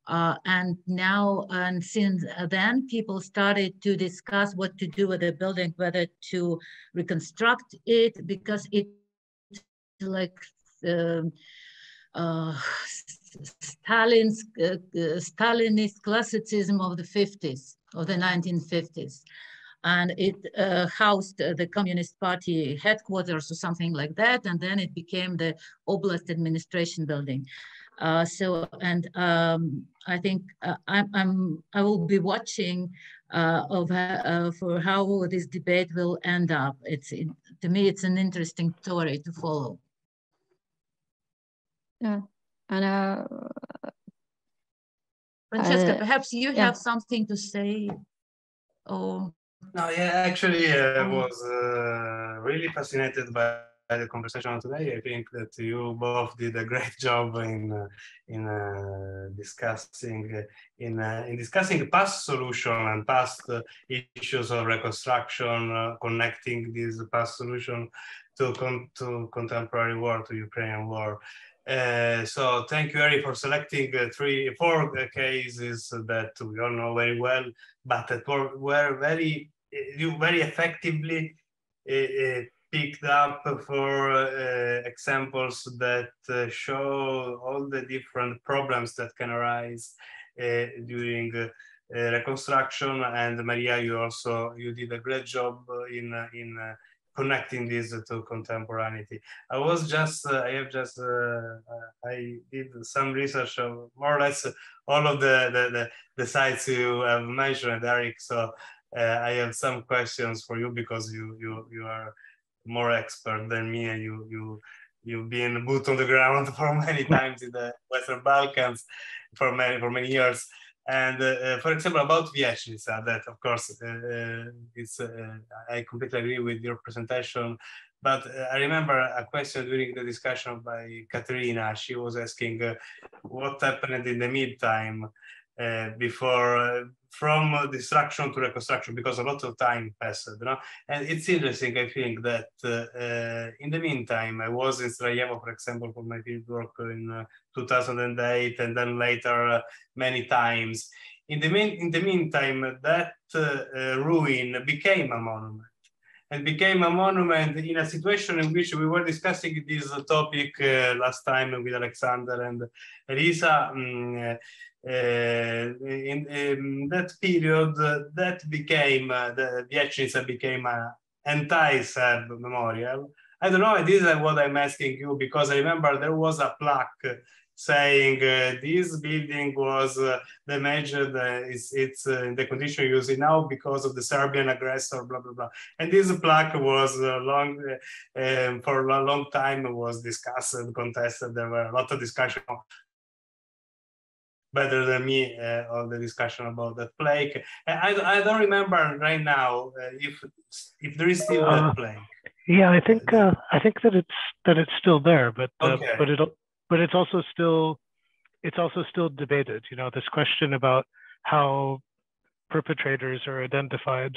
Uh, and now, and since then, people started to discuss what to do with the building, whether to reconstruct it, because it like uh, uh, Stalin's uh, Stalinist classicism of the fifties, of the nineteen fifties. And it uh, housed the Communist Party headquarters or something like that. And then it became the Oblast administration building. Uh, so, and um, I think uh, I, I'm, I will be watching uh, of, uh, for how this debate will end up. It's, it, to me, it's an interesting story to follow. Yeah, and uh, Francesca, uh, perhaps you yeah. have something to say, or? No, yeah, actually, I uh, was uh, really fascinated by the conversation today. I think that you both did a great job in uh, in uh, discussing uh, in uh, in discussing past solution and past uh, issues of reconstruction, uh, connecting these past solution to con to contemporary war, to Ukrainian war. Uh, so thank you, Eric, for selecting uh, three, four uh, cases that we all know very well, but that were, were very you very effectively. Uh, uh, picked up for uh, examples that uh, show all the different problems that can arise uh, during uh, uh, reconstruction. And Maria, you also, you did a great job in, uh, in uh, connecting this to contemporaneity. I was just, uh, I have just, uh, I did some research of more or less all of the, the, the, the sites you have mentioned, Eric. So uh, I have some questions for you because you, you, you are more expert than me, and you you you've been boot on the ground for many times in the Western Balkans for many for many years. And uh, for example, about Vijećnica, that of course uh, it's uh, I completely agree with your presentation. But uh, I remember a question during the discussion by Katarina. She was asking uh, what happened in the meantime uh, before. Uh, from destruction to reconstruction, because a lot of time passed, you know? And it's interesting, I think, that uh, in the meantime, I was in Sarajevo, for example, for my fieldwork in uh, two thousand eight, and then later uh, many times. In the, mean, in the meantime, that uh, uh, ruin became a monument, and became a monument in a situation in which we were discussing this topic uh, last time with Alexander and Elisa. Um, uh, Uh, in, in that period, uh, that became uh, the Vijećnica became an anti-Serb memorial. I don't know. This is what I'm asking you, because I remember there was a plaque saying uh, this building was uh, damaged. Uh, it's it's uh, in the condition you see now because of the Serbian aggressor. Blah blah blah. And this plaque was uh, long uh, um, for a long time was discussed, contested. There were a lot of discussion. Better than me uh, on the discussion about that plague. I, I don't remember right now uh, if if there is still uh, that plague. Yeah, I think uh, I think that it's that it's still there, but uh, okay. but it but it's also still it's also still debated. You know, this question about how perpetrators are identified,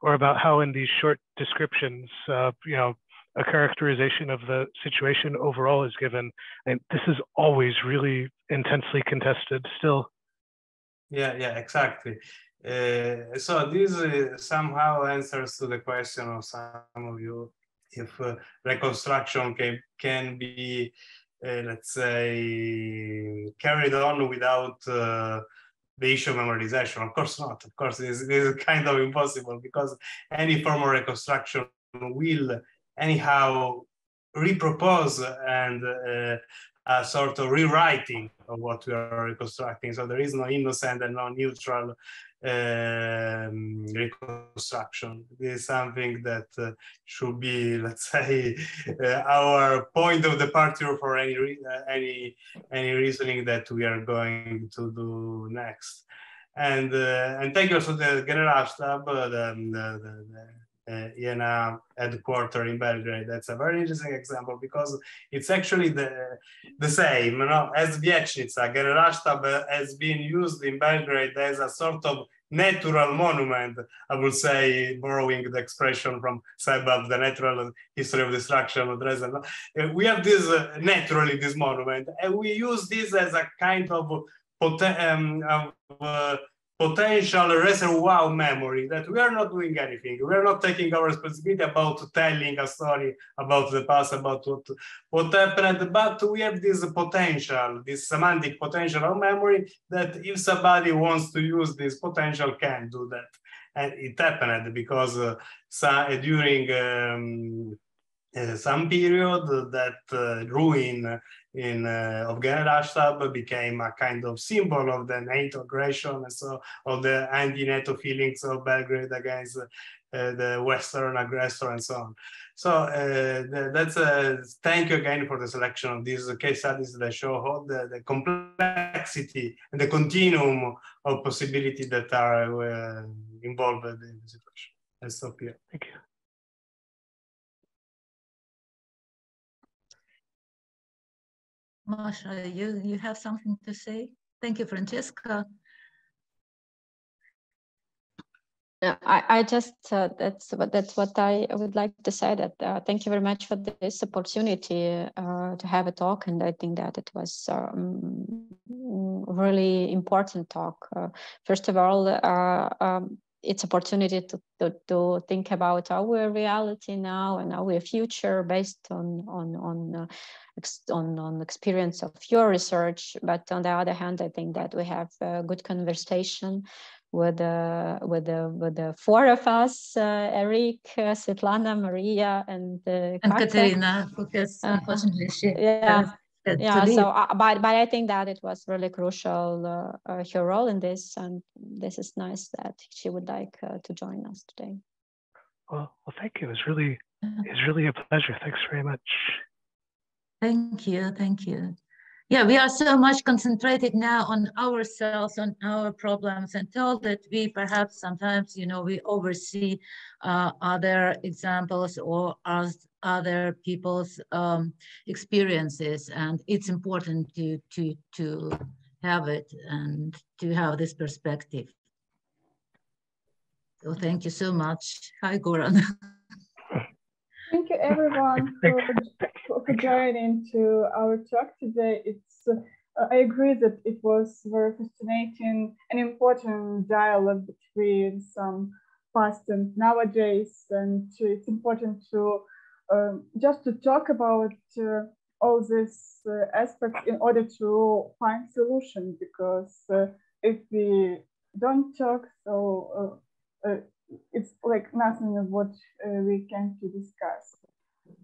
or about how in these short descriptions, uh, you know, a characterization of the situation overall is given. And this is always really intensely contested still. Yeah, yeah, exactly. Uh, so this uh, somehow answers to the question of some of you, if uh, reconstruction can, can be, uh, let's say, carried on without uh, the issue of memorization. Of course not. Of course, this is kind of impossible, because any form of reconstruction will anyhow repropose and uh, a sort of rewriting of what we are reconstructing. So there is no innocent and no neutral um, reconstruction. This is something that uh, should be, let's say, uh, our point of departure for any, re any, any reasoning that we are going to do next. And, uh, and thank you also to Generalstab, uh, the, the, the Uh, I N A headquarters in Belgrade. That's a very interesting example, because it's actually the, the same, you know, as Vijećnica. Generalštab has been used in Belgrade as a sort of natural monument, I would say, borrowing the expression from Sebald, the natural history of destruction of Dresden. We have this, uh, naturally, this monument, and we use this as a kind of, um, of uh, potential reservoir memory, that we are not doing anything. We are not taking our responsibility about telling a story about the past, about what, what happened, but we have this potential, this semantic potential of memory, that if somebody wants to use this potential, can do that. And it happened because uh, so, during um, uh, some period that uh, ruin in uh, of Generalstab became a kind of symbol of the NATO aggression, and so of the anti-NATO feelings of Belgrade against uh, the Western aggressor, and so on. So uh, that's a thank you again for the selection of these case studies that show how the, the complexity and the continuum of possibility that are uh, involved in the situation. Let's stop here. Thank you. Masha, you, you have something to say? Thank you, Francesca. Yeah, I, I just, uh, that's, that's what I would like to say, that uh, thank you very much for this opportunity uh, to have a talk. And I think that it was um, really important talk. Uh, first of all, uh, um, it's opportunity to, to, to think about our reality now and our future based on on on, uh, ex on on experience of your research. But on the other hand, I think that we have a good conversation with uh, with the uh, with the four of us, uh, Eric, uh, Svitlana, Maria, and uh, and Katarina, because unfortunately she yeah. Has Yeah, so, uh, but, but I think that it was really crucial, uh, uh, her role in this, and this is nice that she would like uh, to join us today. Well, well, thank you. It's really, it's really a pleasure. Thanks very much. Thank you, thank you. Yeah, we are so much concentrated now on ourselves, on our problems, until that we perhaps sometimes, you know, we oversee uh, other examples or us. other people's um, experiences, and it's important to to to have it and to have this perspective. So thank you so much. Hi, Goran. Thank you, everyone, for, for joining to our talk today. It's uh, I agree that it was very fascinating and important dialogue between some past and nowadays, and it's important to. Uh, just to talk about uh, all these uh, aspects in order to find solution, because uh, if we don't talk, so uh, uh, it's like nothing of what uh, we can to discuss.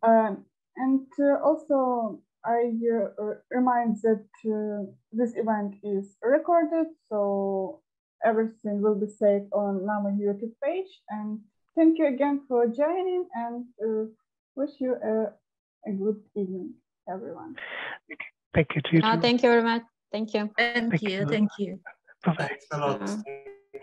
Um, and uh, also, I uh, remind that uh, this event is recorded, so everything will be saved on our YouTube page. And thank you again for joining, and uh, wish you a, a good evening, everyone. Thank you to you. Uh, thank you very much. Thank you. Thank, thank you. Thank you. Bye-bye. Thanks a lot. Uh, thank